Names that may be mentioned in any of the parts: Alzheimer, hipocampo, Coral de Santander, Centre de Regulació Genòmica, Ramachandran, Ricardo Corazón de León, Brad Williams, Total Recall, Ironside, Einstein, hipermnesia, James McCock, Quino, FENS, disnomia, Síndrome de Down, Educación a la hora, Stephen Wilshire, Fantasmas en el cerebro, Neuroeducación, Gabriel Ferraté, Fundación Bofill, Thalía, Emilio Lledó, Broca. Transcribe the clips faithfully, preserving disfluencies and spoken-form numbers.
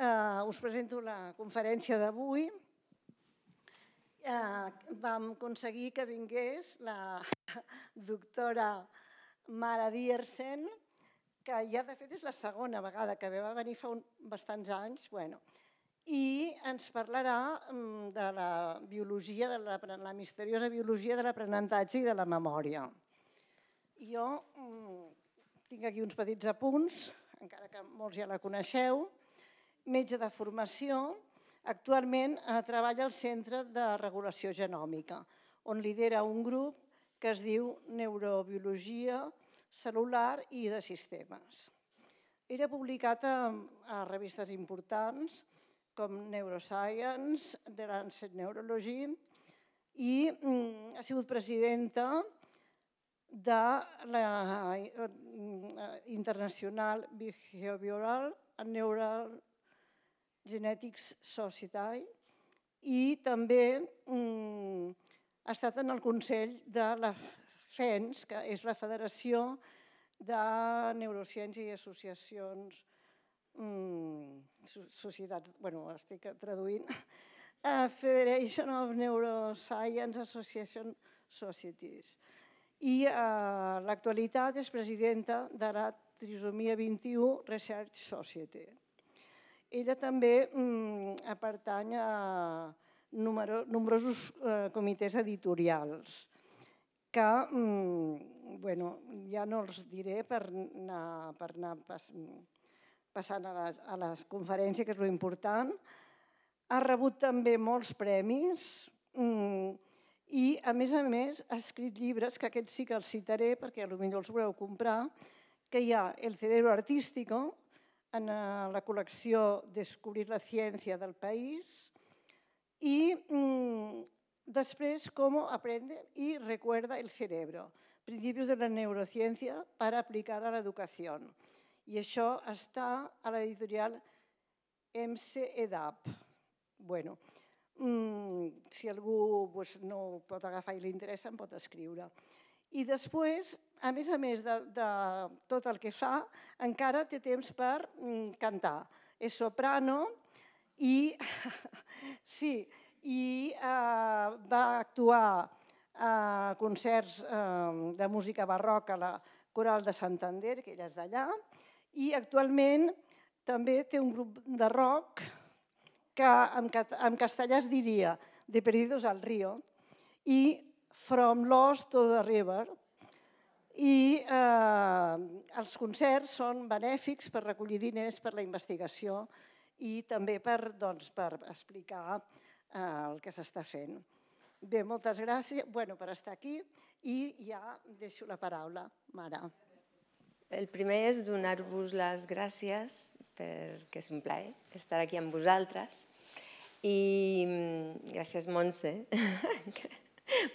Uh, us presento la conferència d'avui. Uh, vam aconseguir que vingués la doctora Mara Dierssen, que ja de fet és la segona vegada que va venir fa un, bastants anys, bueno, i ens parlarà de la biologia, de la, la misteriosa biologia de l'aprenentatge i de la memòria. Jo mm, tinc aquí uns petits apunts, encara que molts ja la coneixeu. Metge de formació, actualment treballa al Centre de Regulació Genòmica, on lidera un grup que es diu Neurobiología Celular i de Sistemas. Ell ha publicat a revistes importants com Neuroscience, de Lancet Neurology, i ha sigut presidenta de la International Behavioral and Neural Genetics Society, i també mm, ha estat en el Consell de la FENS, que és la Federació de Neuroscience i Associacions, mm, societats, bueno, estic traduint, uh, Federation of Neuroscience Association Societies. I uh, l'actualitat és presidenta de la Trisomía vint-i-u Research Society. Ella també pertany a nombrosos comitès editorials que ja no els diré per anar passant a la conferència, que és l'important. Ha rebut també molts premis i, a més a més, ha escrit llibres, que aquests sí que els citaré perquè potser els voleu comprar, que hi ha El cerebro artístico, en la col·lecció Descobrir la ciència del país, i després Com aprende y recuerda el cerebro, principios de la neurociencia para aplicar a la educación. I això està a l'editorial M C E D A P. Bueno, si algú no ho pot agafar i li interessa, em pot escriure. I després, a més a més de, de tot el que fa, encara té temps per cantar. És soprano i, sí, i eh, va actuar a concerts eh, de música barroca a la Coral de Santander, que ella és d'allà, i actualment també té un grup de rock que en, en castellà es diria De Perdidos al Río i From Lost to the River, i eh, els concerts són benèfics per recollir diners per la investigació i també per, doncs, per explicar eh, el que s'està fent. Bé, moltes gràcies, bueno, per estar aquí, i ja deixo la paraula, Mara. El primer és donar-vos les gràcies perquè és un plaer estar aquí amb vosaltres, i gràcies, Montse,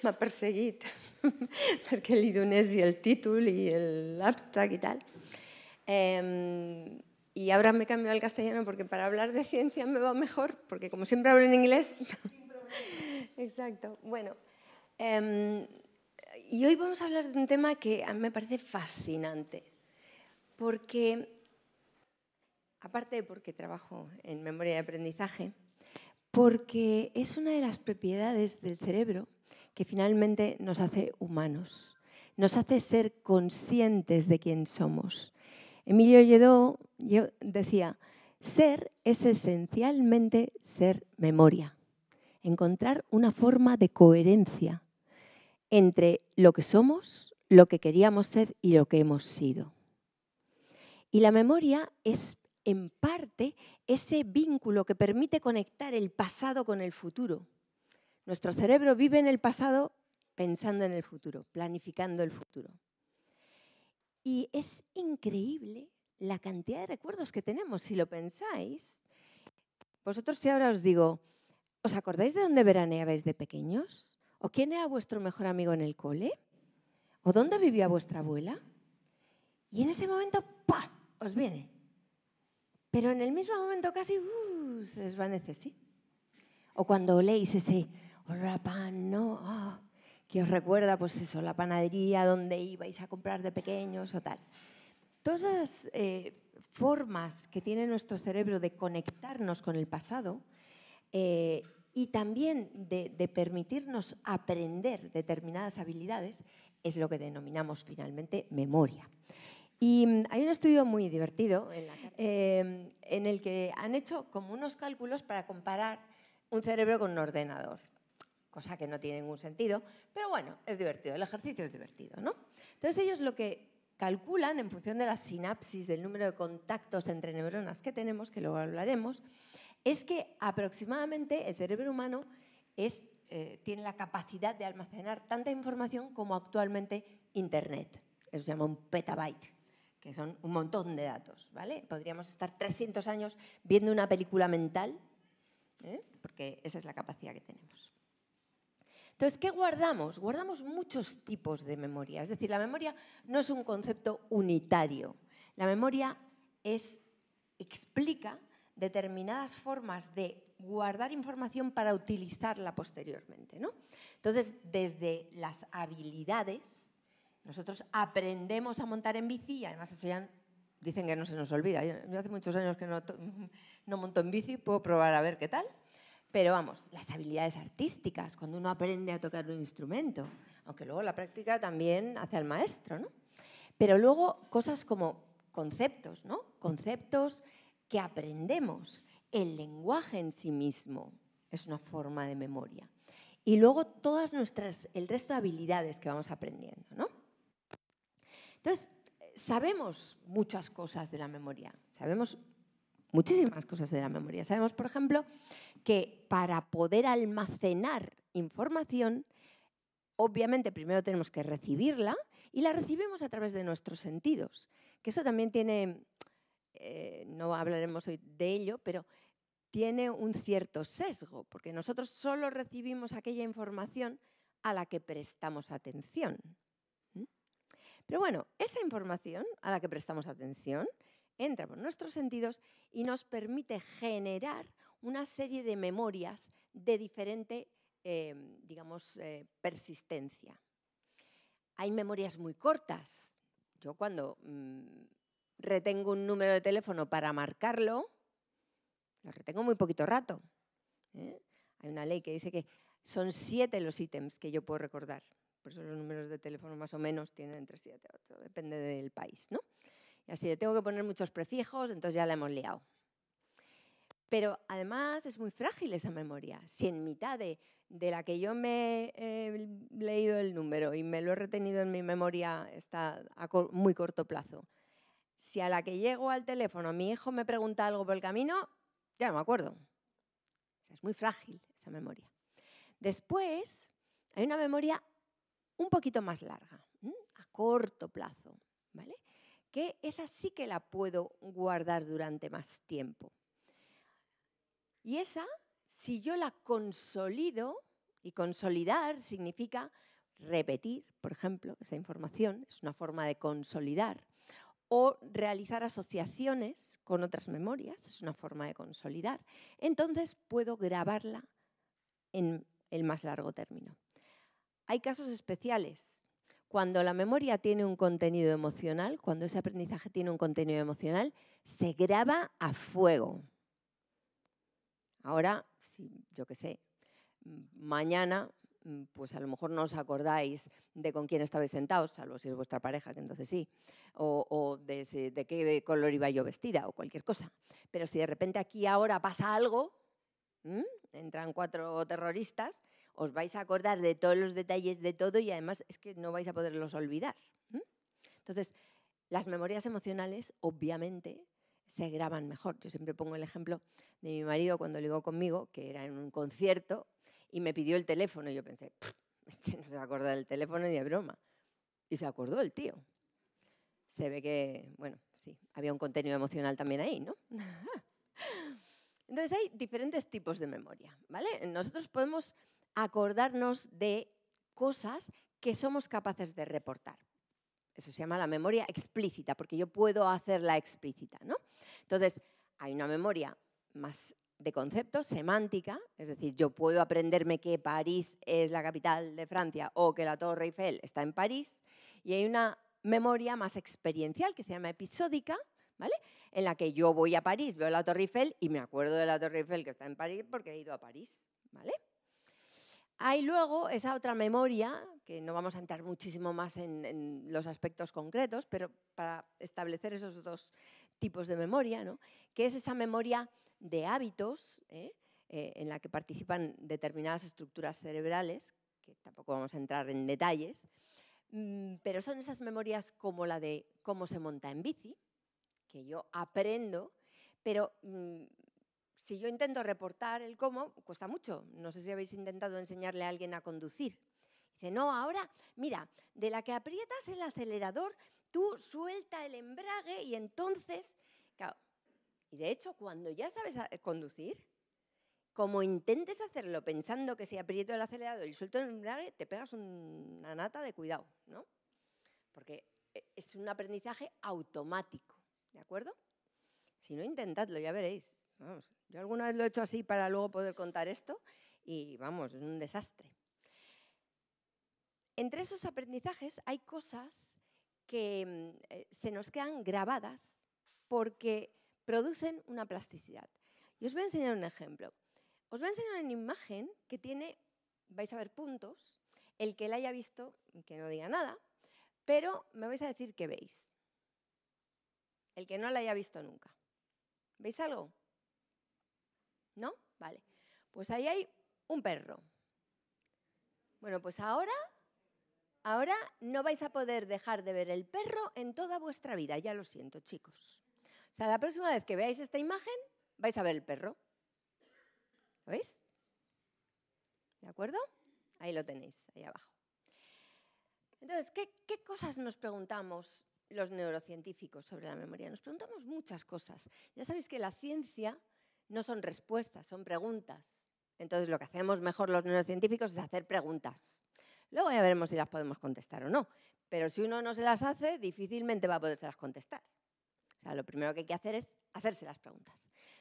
m'ha perseguit perquè li donés el títol i l'abstract y tal. Eh, y ahora me he cambiado al castellano porque para hablar de ciencia me va mejor, porque como siempre hablo en inglés. Exacto. Bueno, eh, y hoy vamos a hablar de un tema que a mí me parece fascinante, porque, aparte de porque trabajo en memoria de aprendizaje, porque es una de las propiedades del cerebro que finalmente nos hace humanos, nos hace ser conscientes de quién somos. Emilio Lledó decía, ser es esencialmente ser memoria, encontrar una forma de coherencia entre lo que somos, lo que queríamos ser y lo que hemos sido. Y la memoria es, en parte, ese vínculo que permite conectar el pasado con el futuro. Nuestro cerebro vive en el pasado pensando en el futuro, planificando el futuro. Y es increíble la cantidad de recuerdos que tenemos, si lo pensáis. Vosotros, si ahora os digo, ¿os acordáis de dónde veraneabais de pequeños? ¿O quién era vuestro mejor amigo en el cole? ¿O dónde vivía vuestra abuela? Y en ese momento, ¡pah!, os viene. Pero en el mismo momento casi uh, se desvanece, ¿sí? O cuando oléis ese olor a pan, ¿no? Oh, que os recuerda, pues eso, la panadería donde ibais a comprar de pequeños o tal. Todas esas eh, formas que tiene nuestro cerebro de conectarnos con el pasado eh, y también de, de permitirnos aprender determinadas habilidades, es lo que denominamos finalmente memoria. Y hay un estudio muy divertido en, la eh, en el que han hecho como unos cálculos para comparar un cerebro con un ordenador, cosa que no tiene ningún sentido, pero bueno, es divertido, el ejercicio es divertido, ¿no? Entonces ellos lo que calculan en función de la sinapsis, del número de contactos entre neuronas que tenemos, que luego hablaremos, es que aproximadamente el cerebro humano es, eh, tiene la capacidad de almacenar tanta información como actualmente Internet. Eso se llama un petabyte, que son un montón de datos, ¿vale? Podríamos estar trescientos años viendo una película mental, ¿eh? Porque esa es la capacidad que tenemos. Entonces, ¿qué guardamos? Guardamos muchos tipos de memoria. Es decir, la memoria no es un concepto unitario. La memoria es, explica determinadas formas de guardar información para utilizarla posteriormente, ¿no? Entonces, desde las habilidades, nosotros aprendemos a montar en bici y además eso ya dicen que no se nos olvida. Yo hace muchos años que no, no monto en bici, puedo probar a ver qué tal. Pero vamos, las habilidades artísticas, cuando uno aprende a tocar un instrumento, aunque luego la práctica también hace al maestro, ¿no? Pero luego cosas como conceptos, ¿no? Conceptos que aprendemos. El lenguaje en sí mismo es una forma de memoria. Y luego todas nuestras, el resto de habilidades que vamos aprendiendo, ¿no? Entonces, sabemos muchas cosas de la memoria, sabemos muchísimas cosas de la memoria. Sabemos, por ejemplo, que para poder almacenar información, obviamente primero tenemos que recibirla y la recibimos a través de nuestros sentidos. Que eso también tiene, eh, no hablaremos hoy de ello, pero tiene un cierto sesgo, porque nosotros solo recibimos aquella información a la que prestamos atención. Pero bueno, esa información a la que prestamos atención entra por nuestros sentidos y nos permite generar una serie de memorias de diferente, eh, digamos, eh, persistencia. Hay memorias muy cortas. Yo cuando mmm, retengo un número de teléfono para marcarlo, lo retengo muy poquito rato, ¿eh? Hay una ley que dice que son siete los ítems que yo puedo recordar. Por eso los números de teléfono más o menos tienen entre siete y ocho, depende del país, ¿no? Y así le tengo que poner muchos prefijos, entonces ya la hemos liado. Pero además es muy frágil esa memoria. Si en mitad de, de la que yo me he leído el número y me lo he retenido en mi memoria está a muy corto plazo, si a la que llego al teléfono mi hijo me pregunta algo por el camino, ya no me acuerdo. O sea, es muy frágil esa memoria. Después hay una memoria un poquito más larga, ¿eh? A corto plazo, ¿vale? Que esa sí que la puedo guardar durante más tiempo. Y esa, si yo la consolido, y consolidar significa repetir, por ejemplo, esa información, es una forma de consolidar, o realizar asociaciones con otras memorias, es una forma de consolidar, entonces puedo grabarla en el más largo término. Hay casos especiales. Cuando la memoria tiene un contenido emocional, cuando ese aprendizaje tiene un contenido emocional, se graba a fuego. Ahora, si, yo qué sé, mañana, pues a lo mejor no os acordáis de con quién estabais sentados, salvo si es vuestra pareja, que entonces sí, o, o de, si, de qué color iba yo vestida o cualquier cosa. Pero si de repente aquí ahora pasa algo, ¿m? Entran cuatro terroristas, os vais a acordar de todos los detalles de todo y además es que no vais a poderlos olvidar. Entonces, las memorias emocionales obviamente se graban mejor. Yo siempre pongo el ejemplo de mi marido cuando ligó conmigo, que era en un concierto y me pidió el teléfono y yo pensé, este no se va a acordar del teléfono ni de broma. Y se acordó el tío. Se ve que, bueno, sí, había un contenido emocional también ahí, ¿no? Entonces hay diferentes tipos de memoria, ¿vale? Nosotros podemos acordarnos de cosas que somos capaces de reportar. Eso se llama la memoria explícita, porque yo puedo hacerla explícita, ¿no? Entonces, hay una memoria más de concepto, semántica, es decir, yo puedo aprenderme que París es la capital de Francia o que la Torre Eiffel está en París, y hay una memoria más experiencial que se llama episódica, ¿vale? En la que yo voy a París, veo la Torre Eiffel y me acuerdo de la Torre Eiffel que está en París porque he ido a París, ¿vale? Hay luego esa otra memoria, que no vamos a entrar muchísimo más en, en los aspectos concretos, pero para establecer esos dos tipos de memoria, ¿no? Que es esa memoria de hábitos, ¿eh? Eh, en la que participan determinadas estructuras cerebrales, que tampoco vamos a entrar en detalles, pero son esas memorias como la de cómo se monta en bici, que yo aprendo, pero mmm, si yo intento reportar el cómo, cuesta mucho. No sé si habéis intentado enseñarle a alguien a conducir. Dice, no, ahora, mira, de la que aprietas el acelerador, tú suelta el embrague y entonces... Claro, y de hecho, cuando ya sabes conducir, como intentes hacerlo pensando que si aprieto el acelerador y suelto el embrague, te pegas una nata de cuidado, ¿no? Porque es un aprendizaje automático, ¿de acuerdo? Si no, intentadlo, ya veréis. Vamos, yo alguna vez lo he hecho así para luego poder contar esto y, vamos, es un desastre. Entre esos aprendizajes hay cosas que eh, se nos quedan grabadas porque producen una plasticidad. Y os voy a enseñar un ejemplo. Os voy a enseñar una imagen que tiene, vais a ver puntos, el que la haya visto, que no diga nada, pero me vais a decir qué veis. El que no la haya visto nunca. ¿Veis algo? ¿No? Vale. Pues ahí hay un perro. Bueno, pues ahora, ahora no vais a poder dejar de ver el perro en toda vuestra vida. Ya lo siento, chicos. O sea, la próxima vez que veáis esta imagen, vais a ver el perro. ¿Lo veis? ¿De acuerdo? Ahí lo tenéis, ahí abajo. Entonces, ¿qué, qué cosas nos preguntamos los neurocientíficos sobre la memoria? Nos preguntamos muchas cosas. Ya sabéis que la ciencia... no son respuestas, son preguntas. Entonces, lo que hacemos mejor los neurocientíficos es hacer preguntas. Luego ya veremos si las podemos contestar o no. Pero si uno no se las hace, difícilmente va a poderselas contestar. O sea, lo primero que hay que hacer es hacerse las preguntas.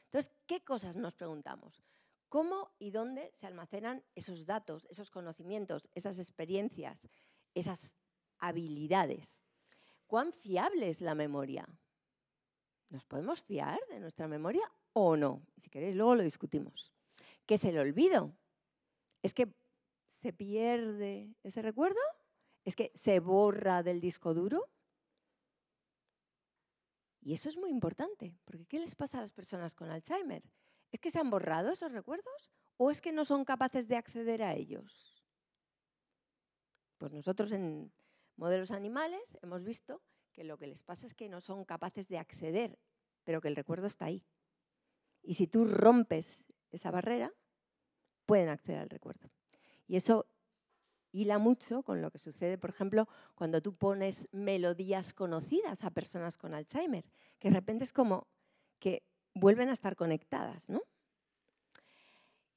Entonces, ¿qué cosas nos preguntamos? ¿Cómo y dónde se almacenan esos datos, esos conocimientos, esas experiencias, esas habilidades? ¿Cuán fiable es la memoria? ¿Nos podemos fiar de nuestra memoria o no? Si queréis, luego lo discutimos. ¿Qué es el olvido? ¿Es que se pierde ese recuerdo? ¿Es que se borra del disco duro? Y eso es muy importante, porque ¿qué les pasa a las personas con Alzheimer? ¿Es que se han borrado esos recuerdos o es que no son capaces de acceder a ellos? Pues nosotros en modelos animales hemos visto que lo que les pasa es que no son capaces de acceder, pero que el recuerdo está ahí. Y si tú rompes esa barrera, pueden acceder al recuerdo. Y eso hila mucho con lo que sucede, por ejemplo, cuando tú pones melodías conocidas a personas con Alzheimer, que de repente es como que vuelven a estar conectadas, ¿no?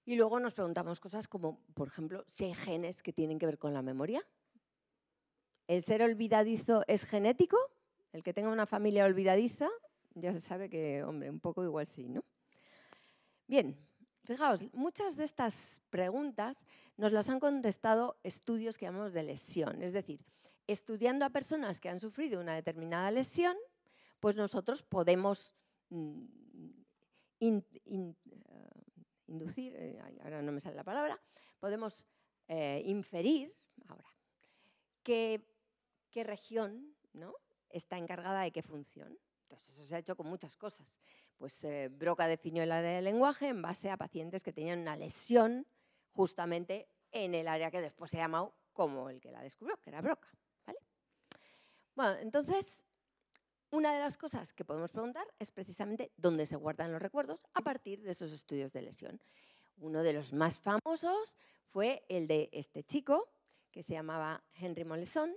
Y luego nos preguntamos cosas como, por ejemplo, si hay genes que tienen que ver con la memoria. ¿El ser olvidadizo es genético? El que tenga una familia olvidadiza, ya se sabe que, hombre, un poco igual sí, ¿no? Bien, fijaos, muchas de estas preguntas nos las han contestado estudios que llamamos de lesión. Es decir, estudiando a personas que han sufrido una determinada lesión, pues nosotros podemos in, in, uh, inducir, eh, ahora no me sale la palabra, podemos eh, inferir ahora qué, qué región, ¿no?, está encargada de qué función. Entonces, eso se ha hecho con muchas cosas. Pues eh, Broca definió el área del lenguaje en base a pacientes que tenían una lesión justamente en el área que después se ha llamado como el que la descubrió, que era Broca, ¿vale? Bueno, entonces, una de las cosas que podemos preguntar es precisamente dónde se guardan los recuerdos a partir de esos estudios de lesión. Uno de los más famosos fue el de este chico, que se llamaba Henry Molaison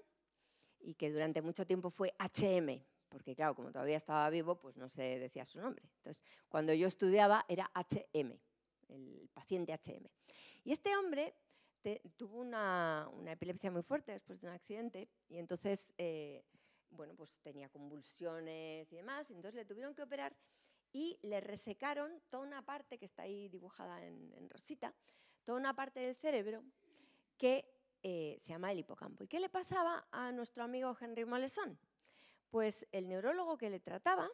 y que durante mucho tiempo fue H M, porque claro, como todavía estaba vivo, pues no se decía su nombre. Entonces, cuando yo estudiaba era H M, el paciente H M. Y este hombre te, tuvo una, una epilepsia muy fuerte después de un accidente y entonces, eh, bueno, pues tenía convulsiones y demás, y entonces le tuvieron que operar y le resecaron toda una parte que está ahí dibujada en, en rosita, toda una parte del cerebro que eh, se llama el hipocampo. ¿Y qué le pasaba a nuestro amigo Henry Molaison? Pues el neurólogo que le trataba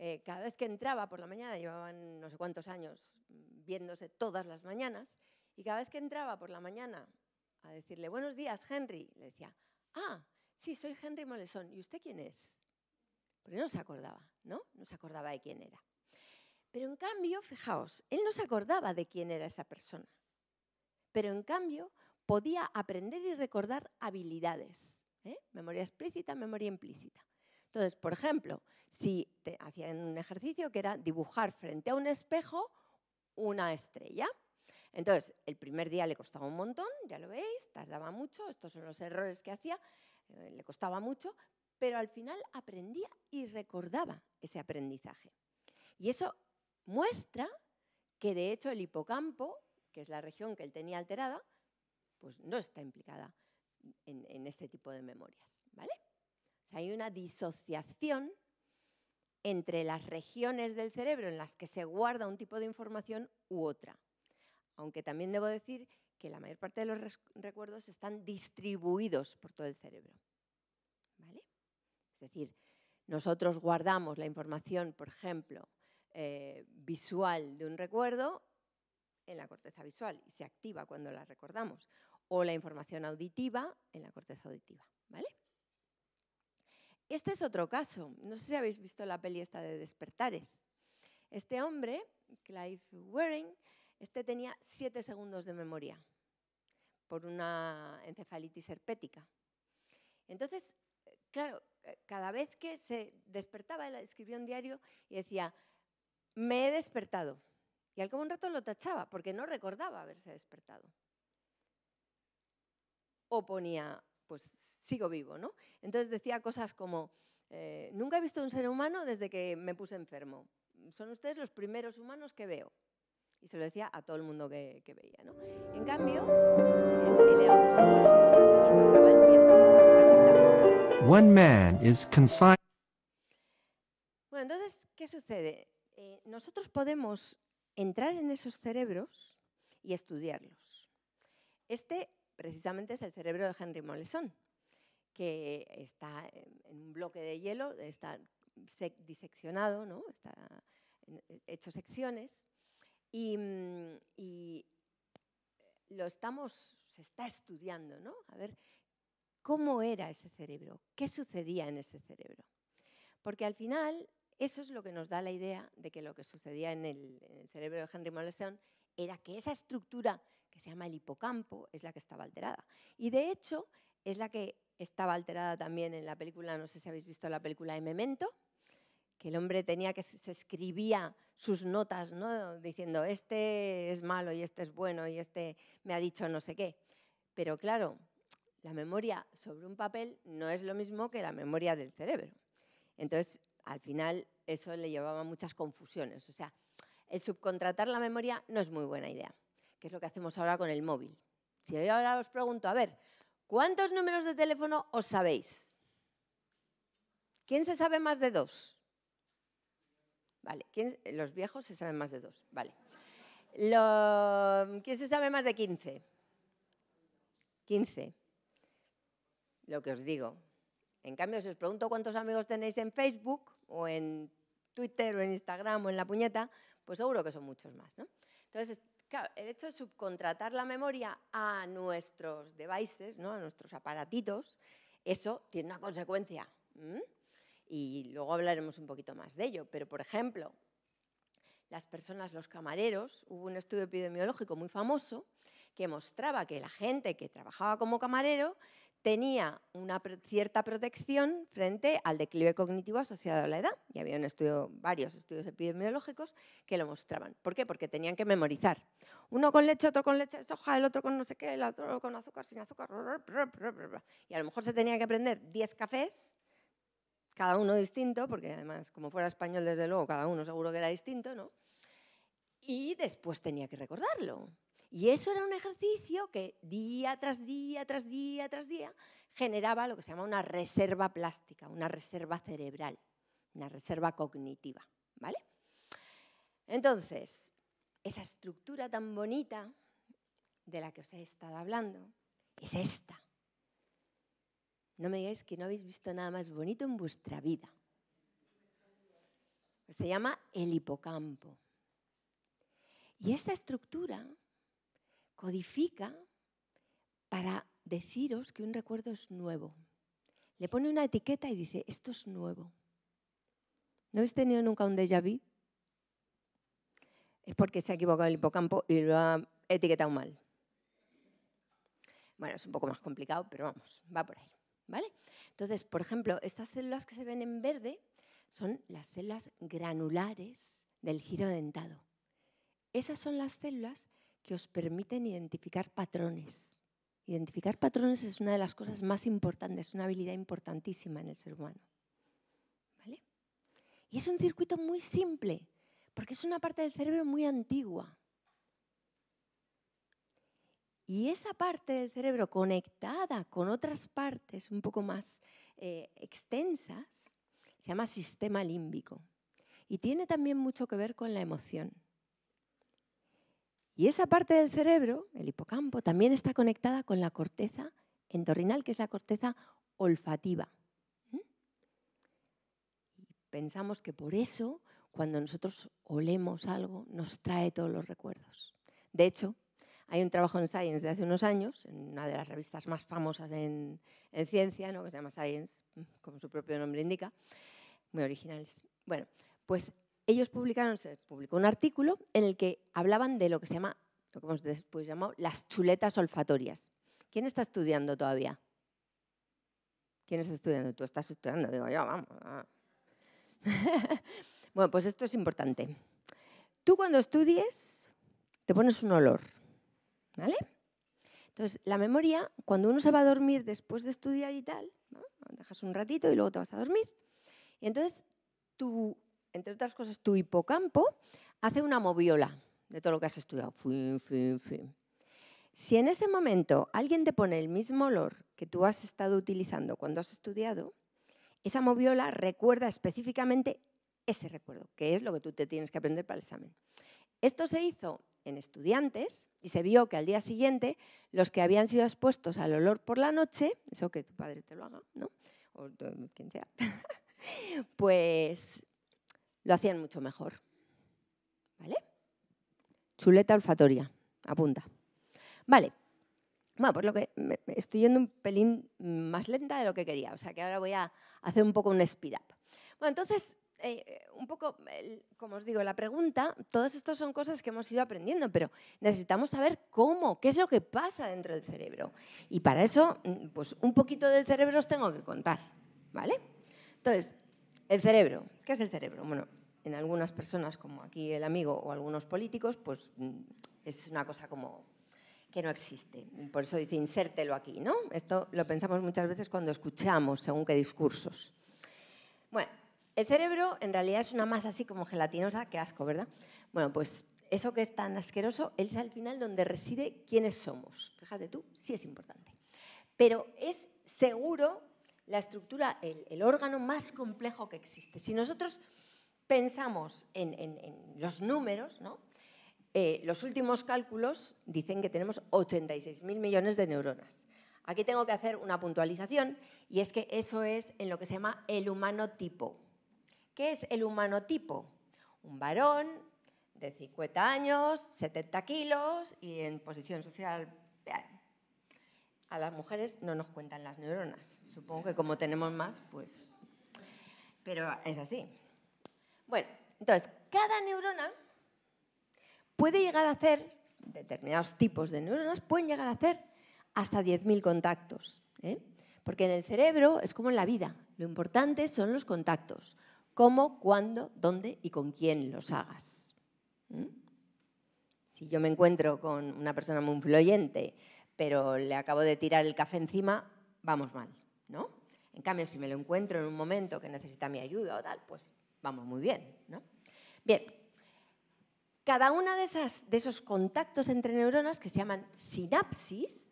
Eh, cada vez que entraba por la mañana, llevaban no sé cuántos años viéndose todas las mañanas, y cada vez que entraba por la mañana a decirle «Buenos días, Henry», le decía «Ah, sí, soy Henry Molaison, ¿y usted quién es?». Porque no se acordaba, ¿no? No se acordaba de quién era. Pero en cambio, fijaos, él no se acordaba de quién era esa persona, pero en cambio podía aprender y recordar habilidades, ¿eh? Memoria explícita, memoria implícita. Entonces, por ejemplo, si te hacían un ejercicio que era dibujar frente a un espejo una estrella. Entonces, el primer día le costaba un montón, ya lo veis, tardaba mucho, estos son los errores que hacía, eh, le costaba mucho, pero al final aprendía y recordaba ese aprendizaje. Y eso muestra que, de hecho, el hipocampo, que es la región que él tenía alterada, pues no está implicada en, en este tipo de memorias, ¿vale? O sea, hay una disociación entre las regiones del cerebro en las que se guarda un tipo de información u otra. Aunque también debo decir que la mayor parte de los recuerdos están distribuidos por todo el cerebro, ¿vale? Es decir, nosotros guardamos la información, por ejemplo, eh, visual de un recuerdo en la corteza visual y se activa cuando la recordamos, o la información auditiva en la corteza auditiva, ¿vale? Este es otro caso. No sé si habéis visto la peli esta de Despertares. Este hombre, Clive Waring, este tenía siete segundos de memoria por una encefalitis herpética. Entonces, claro, cada vez que se despertaba, él escribía un diario y decía, me he despertado. Y al cabo de un rato lo tachaba porque no recordaba haberse despertado. O ponía... pues sigo vivo, ¿no? Entonces decía cosas como, eh, nunca he visto un ser humano desde que me puse enfermo. Son ustedes los primeros humanos que veo. Y se lo decía a todo el mundo que, que veía, ¿no? En cambio, él era un psicólogo y tocaba el piano perfectamente. One man is consigned. Bueno, entonces, ¿qué sucede? Eh, nosotros podemos entrar en esos cerebros y estudiarlos. Este precisamente es el cerebro de Henry Molaison, que está en un bloque de hielo, está diseccionado, ¿no? Está hecho secciones y, y lo estamos, se está estudiando, ¿no? A ver cómo era ese cerebro, qué sucedía en ese cerebro. Porque al final eso es lo que nos da la idea de que lo que sucedía en el, en el cerebro de Henry Molaison era que esa estructura que se llama el hipocampo es la que estaba alterada. Y de hecho, es la que estaba alterada también en la película, no sé si habéis visto la película de Memento, que el hombre tenía que, se escribía sus notas, ¿no? Diciendo, este es malo y este es bueno y este me ha dicho no sé qué. Pero claro, la memoria sobre un papel no es lo mismo que la memoria del cerebro. Entonces, al final, eso le llevaba a muchas confusiones, o sea, el subcontratar la memoria no es muy buena idea, que es lo que hacemos ahora con el móvil. Si yo ahora os pregunto, a ver, ¿cuántos números de teléfono os sabéis? ¿Quién se sabe más de dos? Vale, ¿quién? Los viejos se saben más de dos, vale. Lo, ¿Quién se sabe más de quince? quince. Lo que os digo. En cambio, si os pregunto cuántos amigos tenéis en Facebook o en Twitter o en Instagram o en la puñeta, pues seguro que son muchos más, ¿no? Entonces, claro, el hecho de subcontratar la memoria a nuestros devices, ¿no? A nuestros aparatitos, eso tiene una consecuencia. ¿Mm? Y luego hablaremos un poquito más de ello. Pero, por ejemplo, las personas, los camareros, hubo un estudio epidemiológico muy famoso que mostraba que la gente que trabajaba como camarero tenía una cierta protección frente al declive cognitivo asociado a la edad. Y había un estudio, varios estudios epidemiológicos que lo mostraban. ¿Por qué? Porque tenían que memorizar. Uno con leche, otro con leche de soja, el otro con no sé qué, el otro con azúcar, sin azúcar. Y a lo mejor se tenía que aprender diez cafés, cada uno distinto, porque además, como fuera español, desde luego, cada uno seguro que era distinto, ¿no? Y después tenía que recordarlo. Y eso era un ejercicio que día tras día, tras día, tras día, generaba lo que se llama una reserva plástica, una reserva cerebral, una reserva cognitiva, ¿vale? Entonces, esa estructura tan bonita de la que os he estado hablando es esta. No me digáis que no habéis visto nada más bonito en vuestra vida. Se llama el hipocampo. Y esta estructura codifica para deciros que un recuerdo es nuevo. Le pone una etiqueta y dice, esto es nuevo. ¿No habéis tenido nunca un déjà vu? Es porque se ha equivocado el hipocampo y lo ha etiquetado mal. Bueno, es un poco más complicado, pero vamos, va por ahí, ¿vale? Entonces, por ejemplo, estas células que se ven en verde son las células granulares del giro dentado. Esas son las células que os permiten identificar patrones. Identificar patrones es una de las cosas más importantes, es una habilidad importantísima en el ser humano, ¿vale? Y es un circuito muy simple, porque es una parte del cerebro muy antigua. Y esa parte del cerebro conectada con otras partes un poco más eh, extensas se llama sistema límbico y tiene también mucho que ver con la emoción. Y esa parte del cerebro, el hipocampo, también está conectada con la corteza entorrinal, que es la corteza olfativa. ¿Mm? Pensamos que por eso, cuando nosotros olemos algo, nos trae todos los recuerdos. De hecho, hay un trabajo en Science de hace unos años, en una de las revistas más famosas en, en ciencia, ¿no?, que se llama Science, como su propio nombre indica, muy originales. Bueno, pues ellos publicaron, se publicó un artículo en el que hablaban de lo que se llama, lo que hemos después llamado las chuletas olfatorias. ¿Quién está estudiando todavía? ¿Quién está estudiando? Tú estás estudiando, digo yo, vamos. Ah. Bueno, pues esto es importante. Tú cuando estudies te pones un olor, ¿vale? Entonces, la memoria, cuando uno se va a dormir después de estudiar y tal, ¿no?, dejas un ratito y luego te vas a dormir. Y entonces, tu, entre otras cosas, tu hipocampo hace una moviola de todo lo que has estudiado. Fin, fin, fin. Si en ese momento alguien te pone el mismo olor que tú has estado utilizando cuando has estudiado, esa moviola recuerda específicamente ese recuerdo, que es lo que tú te tienes que aprender para el examen. Esto se hizo en estudiantes y se vio que al día siguiente los que habían sido expuestos al olor por la noche, eso que tu padre te lo haga, ¿no?, o quien sea, pues lo hacían mucho mejor, ¿vale? Chuleta olfatoria, apunta. Vale, bueno, pues lo que me estoy yendo un pelín más lenta de lo que quería, o sea que ahora voy a hacer un poco un speed up. Bueno, entonces, Eh, un poco, eh, como os digo, la pregunta, todas estas son cosas que hemos ido aprendiendo, pero necesitamos saber cómo, qué es lo que pasa dentro del cerebro. Y para eso, pues un poquito del cerebro os tengo que contar, ¿vale? Entonces, el cerebro, ¿qué es el cerebro? Bueno, en algunas personas, como aquí el amigo o algunos políticos, pues es una cosa como que no existe. Por eso dice, insértelo aquí, ¿no? Esto lo pensamos muchas veces cuando escuchamos según qué discursos. Bueno, el cerebro en realidad es una masa así como gelatinosa, qué asco, ¿verdad? Bueno, pues eso que es tan asqueroso es al final donde reside quiénes somos. Fíjate tú, sí es importante. Pero es seguro la estructura, el, el órgano más complejo que existe. Si nosotros pensamos en, en, en los números, ¿no?, eh, los últimos cálculos dicen que tenemos ochenta y seis mil millones de neuronas. Aquí tengo que hacer una puntualización y es que eso es en lo que se llama el humano tipo. ¿Qué es el humanotipo? Un varón de cincuenta años, setenta kilos y en posición social. A las mujeres no nos cuentan las neuronas. Supongo que como tenemos más, pues... Pero es así. Bueno, entonces, cada neurona puede llegar a hacer, determinados tipos de neuronas pueden llegar a hacer hasta diez mil contactos, ¿eh? Porque en el cerebro es como en la vida. Lo importante son los contactos. Cómo, cuándo, dónde y con quién los hagas. ¿Mm? Si yo me encuentro con una persona muy influyente, pero le acabo de tirar el café encima, vamos mal, ¿no? En cambio, si me lo encuentro en un momento que necesita mi ayuda o tal, pues vamos muy bien, ¿no? Bien, cada uno de, esas, de esos contactos entre neuronas que se llaman sinapsis,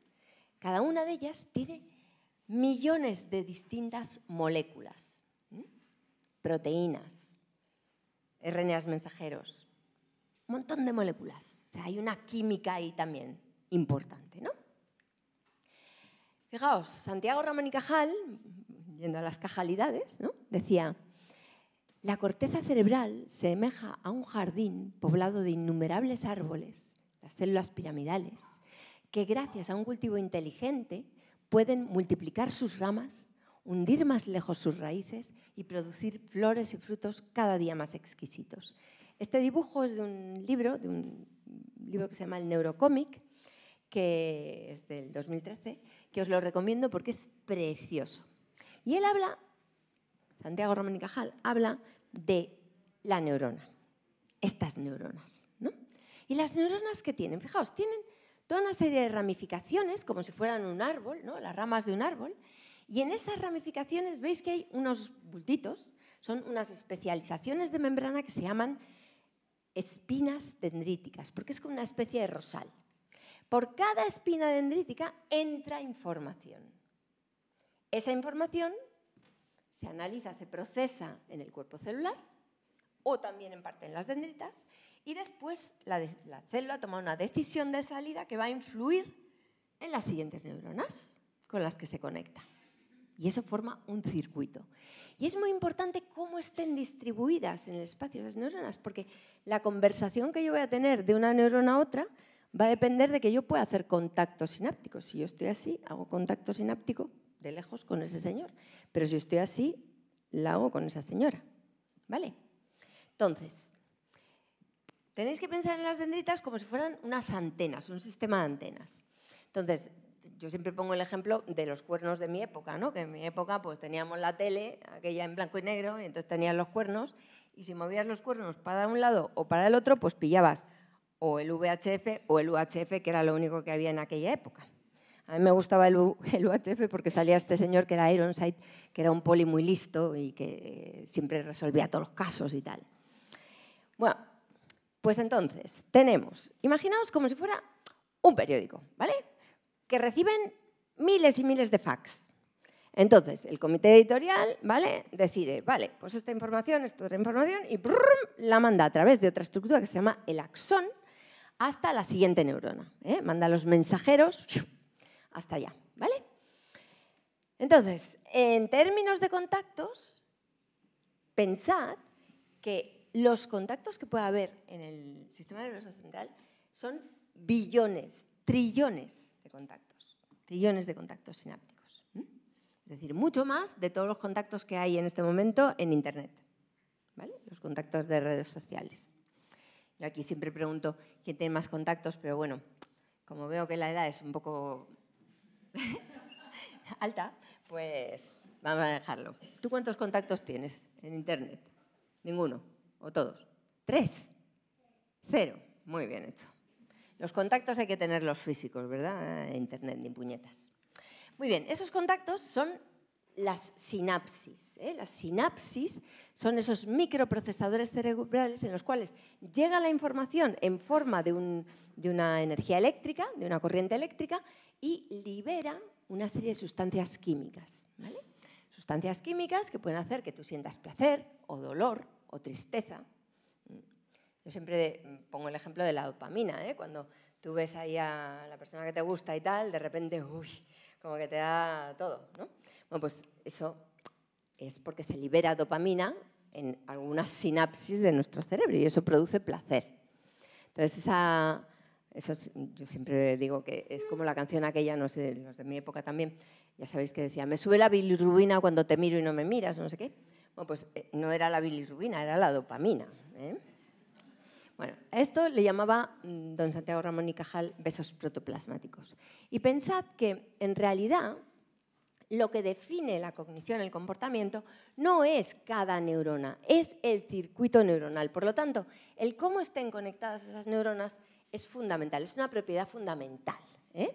cada una de ellas tiene millones de distintas moléculas. Proteínas, R N As mensajeros, un montón de moléculas. O sea, hay una química ahí también importante, ¿no? Fijaos, Santiago Ramón y Cajal, yendo a las cajalidades, ¿no?, decía, La corteza cerebral se semeja a un jardín poblado de innumerables árboles, las células piramidales, que gracias a un cultivo inteligente pueden multiplicar sus ramas, hundir más lejos sus raíces y producir flores y frutos cada día más exquisitos. Este dibujo es de un libro, de un libro que se llama el Neurocomic, que es del dos mil trece, que os lo recomiendo porque es precioso. Y él habla, Santiago Ramón y Cajal, habla de la neurona, estas neuronas, ¿no? Y las neuronas que tienen, fijaos, tienen toda una serie de ramificaciones, como si fueran un árbol, ¿no? Las ramas de un árbol, y en esas ramificaciones veis que hay unos bultitos, son unas especializaciones de membrana que se llaman espinas dendríticas, porque es como una especie de rosal. Por cada espina dendrítica entra información. Esa información se analiza, se procesa en el cuerpo celular o también en parte en las dendritas y después la, de, la célula toma una decisión de salida que va a influir en las siguientes neuronas con las que se conecta. Y eso forma un circuito. Y es muy importante cómo estén distribuidas en el espacio las neuronas, porque la conversación que yo voy a tener de una neurona a otra va a depender de que yo pueda hacer contacto sináptico. Si yo estoy así, hago contacto sináptico de lejos con ese señor, pero si estoy así, la hago con esa señora, ¿vale? Entonces, tenéis que pensar en las dendritas como si fueran unas antenas, un sistema de antenas. Entonces, yo siempre pongo el ejemplo de los cuernos de mi época, ¿no? Que en mi época pues teníamos la tele, aquella en blanco y negro, y entonces tenías los cuernos, y si movías los cuernos para un lado o para el otro, pues pillabas o el V H F o el U H F, que era lo único que había en aquella época. A mí me gustaba el U H F porque salía este señor que era Ironside, que era un poli muy listo y que siempre resolvía todos los casos y tal. Bueno, pues entonces tenemos, imaginaos como si fuera un periódico, ¿vale? Que reciben miles y miles de fax. Entonces, el comité editorial, ¿vale?, decide, vale, pues esta información, esta otra información y brrr, la manda a través de otra estructura que se llama el axón hasta la siguiente neurona, ¿eh? Manda a los mensajeros hasta allá, ¿vale? Entonces, en términos de contactos, pensad que los contactos que puede haber en el sistema nervioso central son billones, trillones de contactos, trillones de contactos sinápticos. ¿Mm? Es decir, mucho más de todos los contactos que hay en este momento en Internet, ¿vale? Los contactos de redes sociales. Yo aquí siempre pregunto quién tiene más contactos, pero bueno, como veo que la edad es un poco alta, pues vamos a dejarlo. ¿Tú cuántos contactos tienes en Internet? ¿Ninguno? ¿O todos? ¿Tres? Cero. Muy bien hecho. Los contactos hay que tenerlos físicos, ¿verdad? En Internet, ni puñetas. Muy bien, esos contactos son las sinapsis, ¿eh? Las sinapsis son esos microprocesadores cerebrales en los cuales llega la información en forma de, un, de una energía eléctrica, de una corriente eléctrica, y libera una serie de sustancias químicas, ¿vale? Sustancias químicas que pueden hacer que tú sientas placer o dolor o tristeza. Yo siempre pongo el ejemplo de la dopamina, ¿eh? Cuando tú ves ahí a la persona que te gusta y tal, de repente, uy, como que te da todo, ¿no? Bueno, pues eso es porque se libera dopamina en algunas sinapsis de nuestro cerebro y eso produce placer. Entonces, esa, eso es, yo siempre digo que es como la canción aquella, no sé, los de mi época también, ya sabéis que decía, me sube la bilirrubina cuando te miro y no me miras, no sé qué. Bueno, pues no era la bilirrubina, era la dopamina, ¿eh? Bueno, a esto le llamaba don Santiago Ramón y Cajal besos protoplasmáticos. Y pensad que, en realidad, lo que define la cognición, el comportamiento, no es cada neurona, es el circuito neuronal. Por lo tanto, el cómo estén conectadas esas neuronas es fundamental, es una propiedad fundamental, ¿eh?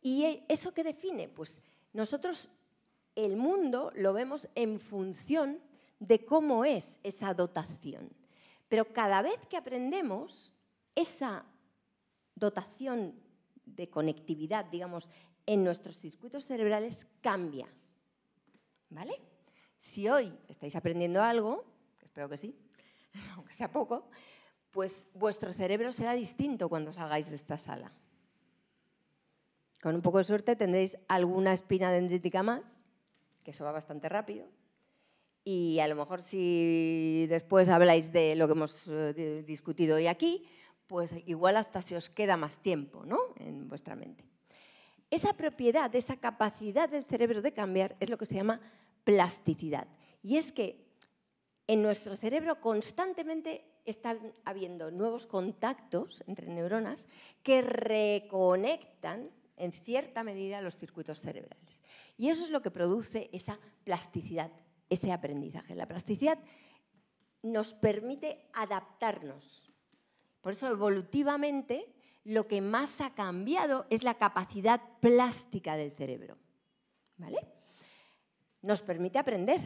¿Y eso qué define? Pues nosotros el mundo lo vemos en función de cómo es esa dotación. Pero cada vez que aprendemos, esa dotación de conectividad, digamos, en nuestros circuitos cerebrales cambia, ¿vale? Si hoy estáis aprendiendo algo, que espero que sí, aunque sea poco, pues vuestro cerebro será distinto cuando salgáis de esta sala. Con un poco de suerte tendréis alguna espina dendrítica más, que eso va bastante rápido, Y a lo mejor si después habláis de lo que hemos eh, discutido hoy aquí, pues igual hasta se os queda más tiempo, ¿no?, en vuestra mente. Esa propiedad, esa capacidad del cerebro de cambiar es lo que se llama plasticidad. Y es que en nuestro cerebro constantemente están habiendo nuevos contactos entre neuronas que reconectan en cierta medida los circuitos cerebrales. Y eso es lo que produce esa plasticidad, ese aprendizaje. La plasticidad nos permite adaptarnos. Por eso, evolutivamente, lo que más ha cambiado es la capacidad plástica del cerebro, ¿vale? Nos permite aprender,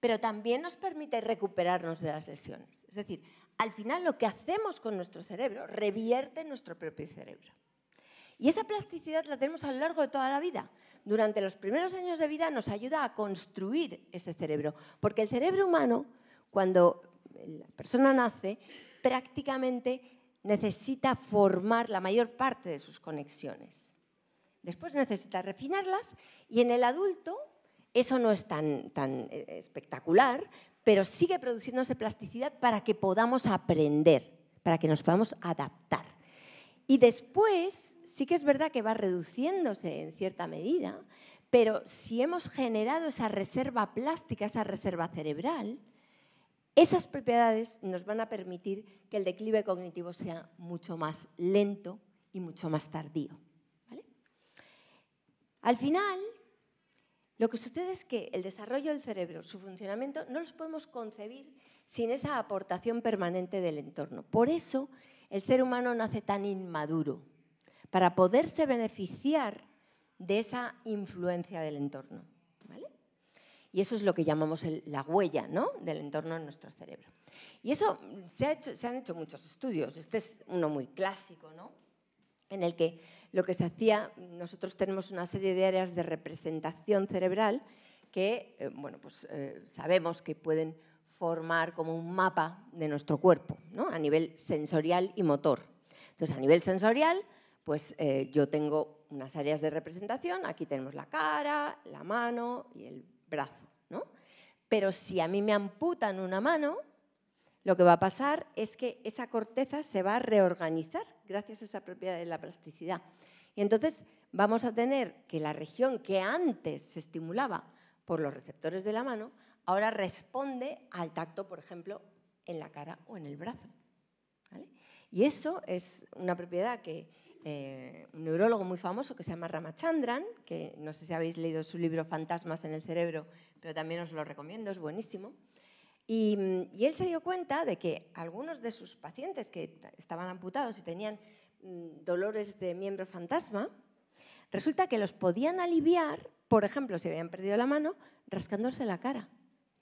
pero también nos permite recuperarnos de las lesiones. Es decir, al final lo que hacemos con nuestro cerebro revierte en nuestro propio cerebro. Y esa plasticidad la tenemos a lo largo de toda la vida. Durante los primeros años de vida nos ayuda a construir ese cerebro, porque el cerebro humano, cuando la persona nace, prácticamente necesita formar la mayor parte de sus conexiones. Después necesita refinarlas y en el adulto eso no es tan, tan espectacular, pero sigue produciéndose plasticidad para que podamos aprender, para que nos podamos adaptar. Y después, sí que es verdad que va reduciéndose en cierta medida, pero si hemos generado esa reserva plástica, esa reserva cerebral, esas propiedades nos van a permitir que el declive cognitivo sea mucho más lento y mucho más tardío, ¿vale? Al final, lo que sucede es que el desarrollo del cerebro, su funcionamiento, no los podemos concebir sin esa aportación permanente del entorno. Por eso, el ser humano nace tan inmaduro, para poderse beneficiar de esa influencia del entorno, ¿vale? Y eso es lo que llamamos el, la huella, ¿no?, del entorno en nuestro cerebro. Y eso se, ha hecho, se han hecho muchos estudios. Este es uno muy clásico, ¿no?, en el que lo que se hacía, nosotros tenemos una serie de áreas de representación cerebral que eh, bueno, pues, eh, sabemos que pueden formar como un mapa de nuestro cuerpo, ¿no?, a nivel sensorial y motor. Entonces, a nivel sensorial, pues eh, yo tengo unas áreas de representación, aquí tenemos la cara, la mano y el brazo, ¿no? Pero si a mí me amputan una mano, lo que va a pasar es que esa corteza se va a reorganizar gracias a esa propiedad de la plasticidad. Y entonces vamos a tener que la región que antes se estimulaba por los receptores de la mano, ahora responde al tacto, por ejemplo, en la cara o en el brazo, ¿vale? Y eso es una propiedad que eh, un neurólogo muy famoso que se llama Ramachandran, que no sé si habéis leído su libro Fantasmas en el cerebro, pero también os lo recomiendo, es buenísimo. Y, y él se dio cuenta de que algunos de sus pacientes que estaban amputados y tenían mm, dolores de miembro fantasma, resulta que los podían aliviar, por ejemplo, si habían perdido la mano, rascándose la cara.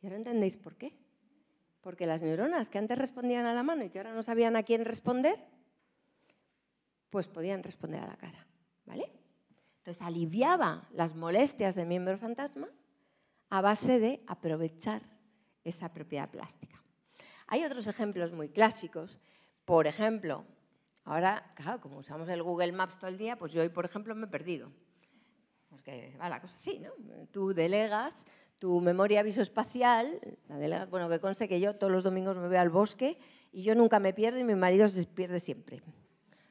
Y ahora entendéis por qué. Porque las neuronas que antes respondían a la mano y que ahora no sabían a quién responder, pues podían responder a la cara, ¿vale? Entonces aliviaba las molestias de miembro fantasma a base de aprovechar esa propiedad plástica. Hay otros ejemplos muy clásicos. Por ejemplo, ahora, claro, como usamos el Google Maps todo el día, pues yo hoy, por ejemplo, me he perdido. Porque va la cosa así, ¿no? Tú delegas tu memoria visoespacial, la delegas, bueno, que conste que yo todos los domingos me voy al bosque y yo nunca me pierdo y mi marido se pierde siempre.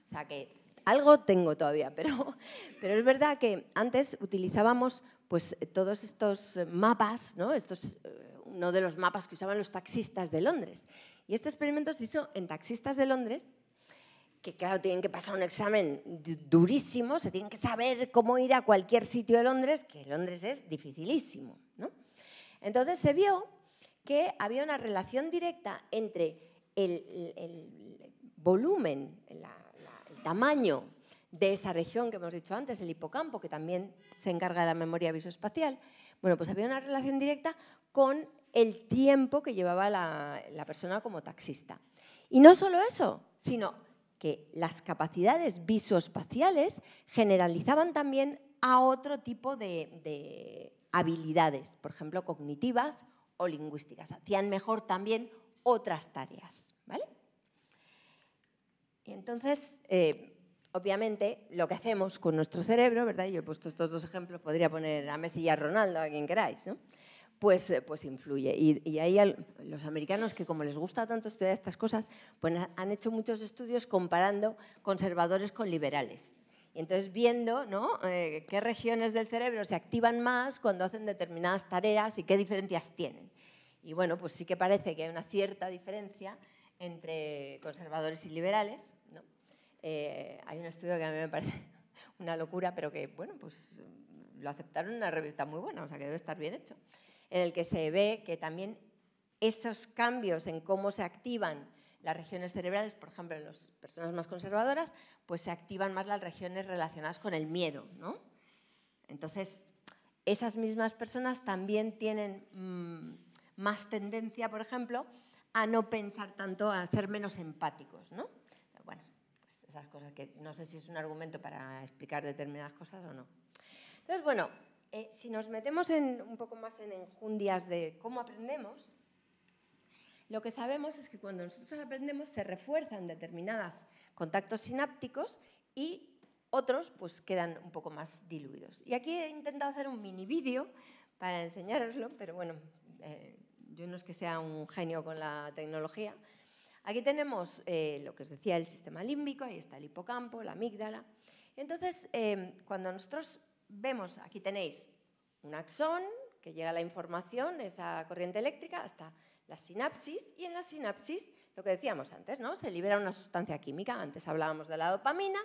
O sea que algo tengo todavía, pero, pero es verdad que antes utilizábamos pues, todos estos mapas, ¿no? Estos, uno de los mapas que usaban los taxistas de Londres. Y este experimento se hizo en taxistas de Londres, que claro, tienen que pasar un examen durísimo, se tienen que saber cómo ir a cualquier sitio de Londres, que Londres es dificilísimo, ¿no? Entonces se vio que había una relación directa entre el, el volumen, la, la, el tamaño de esa región que hemos dicho antes, el hipocampo, que también se encarga de la memoria visoespacial. Bueno, pues había una relación directa con el tiempo que llevaba la, la persona como taxista. Y no solo eso, sino que las capacidades visoespaciales generalizaban también a otro tipo de, de habilidades, por ejemplo, cognitivas o lingüísticas. Hacían mejor también otras tareas, ¿vale? Y entonces, eh, obviamente, lo que hacemos con nuestro cerebro, ¿verdad? Yo he puesto estos dos ejemplos, podría poner a Messi y a Ronaldo, a quien queráis, ¿no? pues, pues influye. Y, y ahí al, los americanos, que como les gusta tanto estudiar estas cosas, pues han hecho muchos estudios comparando conservadores con liberales. Y entonces viendo, ¿no?, eh, qué regiones del cerebro se activan más cuando hacen determinadas tareas y qué diferencias tienen. Y bueno, pues sí que parece que hay una cierta diferencia entre conservadores y liberales, ¿no? Eh, hay un estudio que a mí me parece una locura, pero que, bueno, pues lo aceptaron en una revista muy buena, o sea que debe estar bien hecho, en el que se ve que también esos cambios en cómo se activan las regiones cerebrales, por ejemplo, en las personas más conservadoras, pues se activan más las regiones relacionadas con el miedo, ¿no? Entonces, esas mismas personas también tienen mmm, más tendencia, por ejemplo, a no pensar tanto, a ser menos empáticos, ¿no? Bueno, pues esas cosas que no sé si es un argumento para explicar determinadas cosas o no. Entonces, bueno, eh, si nos metemos en, un poco más en enjundias de cómo aprendemos, lo que sabemos es que cuando nosotros aprendemos se refuerzan determinados contactos sinápticos y otros pues quedan un poco más diluidos. Y aquí he intentado hacer un mini vídeo para enseñároslo, pero bueno, eh, yo no es que sea un genio con la tecnología. Aquí tenemos eh, lo que os decía, el sistema límbico, ahí está el hipocampo, la amígdala. Entonces, eh, cuando nosotros vemos, aquí tenéis un axón que llega a la información, esa corriente eléctrica, hasta la sinapsis, y en la sinapsis, lo que decíamos antes, ¿no?, se libera una sustancia química. Antes hablábamos de la dopamina,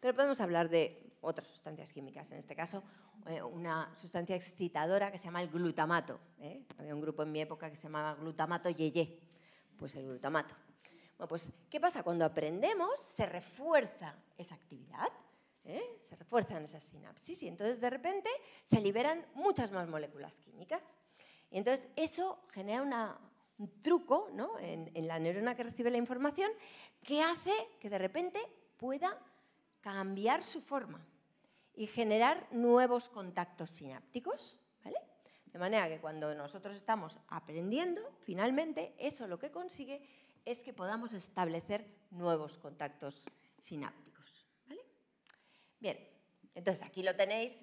pero podemos hablar de otras sustancias químicas, en este caso eh, una sustancia excitadora que se llama el glutamato, ¿eh? Había un grupo en mi época que se llamaba glutamato yeye, pues el glutamato. Bueno, pues, ¿qué pasa? Cuando aprendemos se refuerza esa actividad, ¿eh? Se refuerzan esas sinapsis y entonces de repente se liberan muchas más moléculas químicas. Y entonces eso genera una... un truco, ¿no?, en, en la neurona que recibe la información, que hace que de repente pueda cambiar su forma y generar nuevos contactos sinápticos, ¿vale? De manera que cuando nosotros estamos aprendiendo, finalmente eso lo que consigue es que podamos establecer nuevos contactos sinápticos, ¿vale? Bien, entonces aquí lo tenéis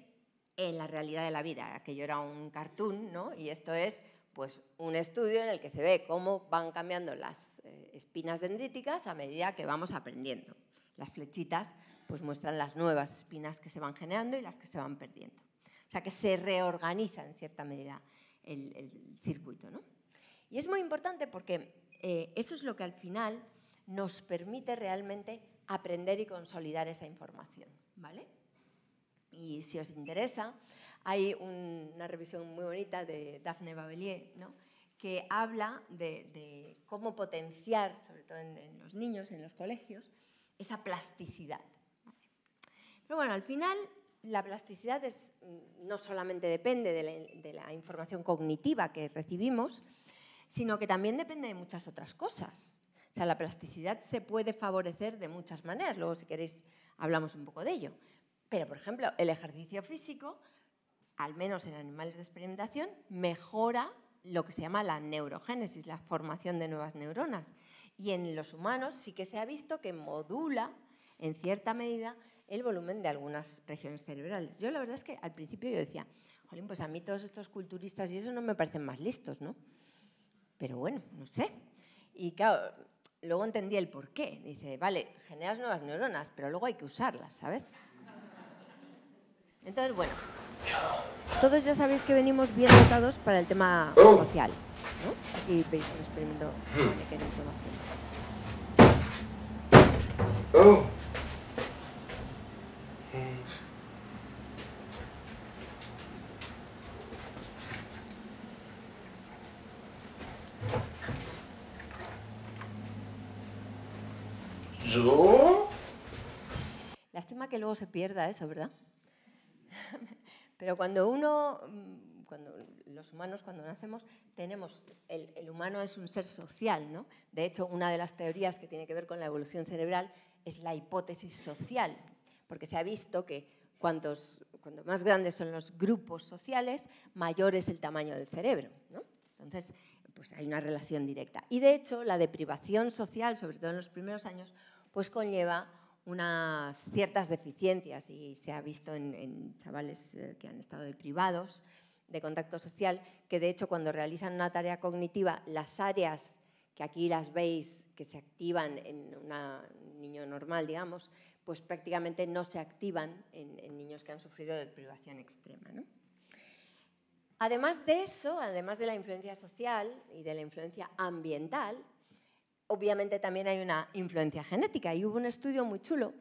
en la realidad de la vida. Aquello era un cartoon, ¿no?, y esto es pues un estudio en el que se ve cómo van cambiando las eh, espinas dendríticas a medida que vamos aprendiendo. Las flechitas pues muestran las nuevas espinas que se van generando y las que se van perdiendo. O sea que se reorganiza en cierta medida el, el circuito, ¿no? Y es muy importante porque eh, eso es lo que al final nos permite realmente aprender y consolidar esa información, ¿vale? Y si os interesa, hay un, una revisión muy bonita de Daphne Babelier, ¿no?, que habla de, de cómo potenciar, sobre todo en, en los niños, en los colegios, esa plasticidad. Pero bueno, al final la plasticidad es, no solamente depende de la, de la información cognitiva que recibimos, sino que también depende de muchas otras cosas. O sea, la plasticidad se puede favorecer de muchas maneras, luego si queréis hablamos un poco de ello. Pero, por ejemplo, el ejercicio físico, al menos en animales de experimentación, mejora lo que se llama la neurogénesis, la formación de nuevas neuronas. Y en los humanos sí que se ha visto que modula, en cierta medida, el volumen de algunas regiones cerebrales. Yo la verdad es que al principio yo decía, jolín, pues a mí todos estos culturistas y eso no me parecen más listos, ¿no? Pero bueno, no sé. Y claro, luego entendí el porqué. Dice, vale, generas nuevas neuronas, pero luego hay que usarlas, ¿sabes? Entonces, bueno, todos ya sabéis que venimos bien dotados para el tema social, ¿no? Aquí veis un experimento que no puedo hacer. Lástima que luego se pierda eso, ¿verdad? Pero cuando uno, cuando los humanos, cuando nacemos, tenemos, el, el humano es un ser social, ¿no? De hecho, una de las teorías que tiene que ver con la evolución cerebral es la hipótesis social, porque se ha visto que cuantos, cuanto más grandes son los grupos sociales, mayor es el tamaño del cerebro, ¿no? Entonces, pues hay una relación directa. Y de hecho, la deprivación social, sobre todo en los primeros años, pues conlleva unas ciertas deficiencias y se ha visto en, en chavales que han estado deprivados de contacto social, que de hecho cuando realizan una tarea cognitiva, las áreas que aquí las veis que se activan en una, un niño normal, digamos, pues prácticamente no se activan en, en niños que han sufrido de privación extrema, ¿no? Además de eso, además de la influencia social y de la influencia ambiental, obviamente también hay una influencia genética. Y hubo un estudio muy chulo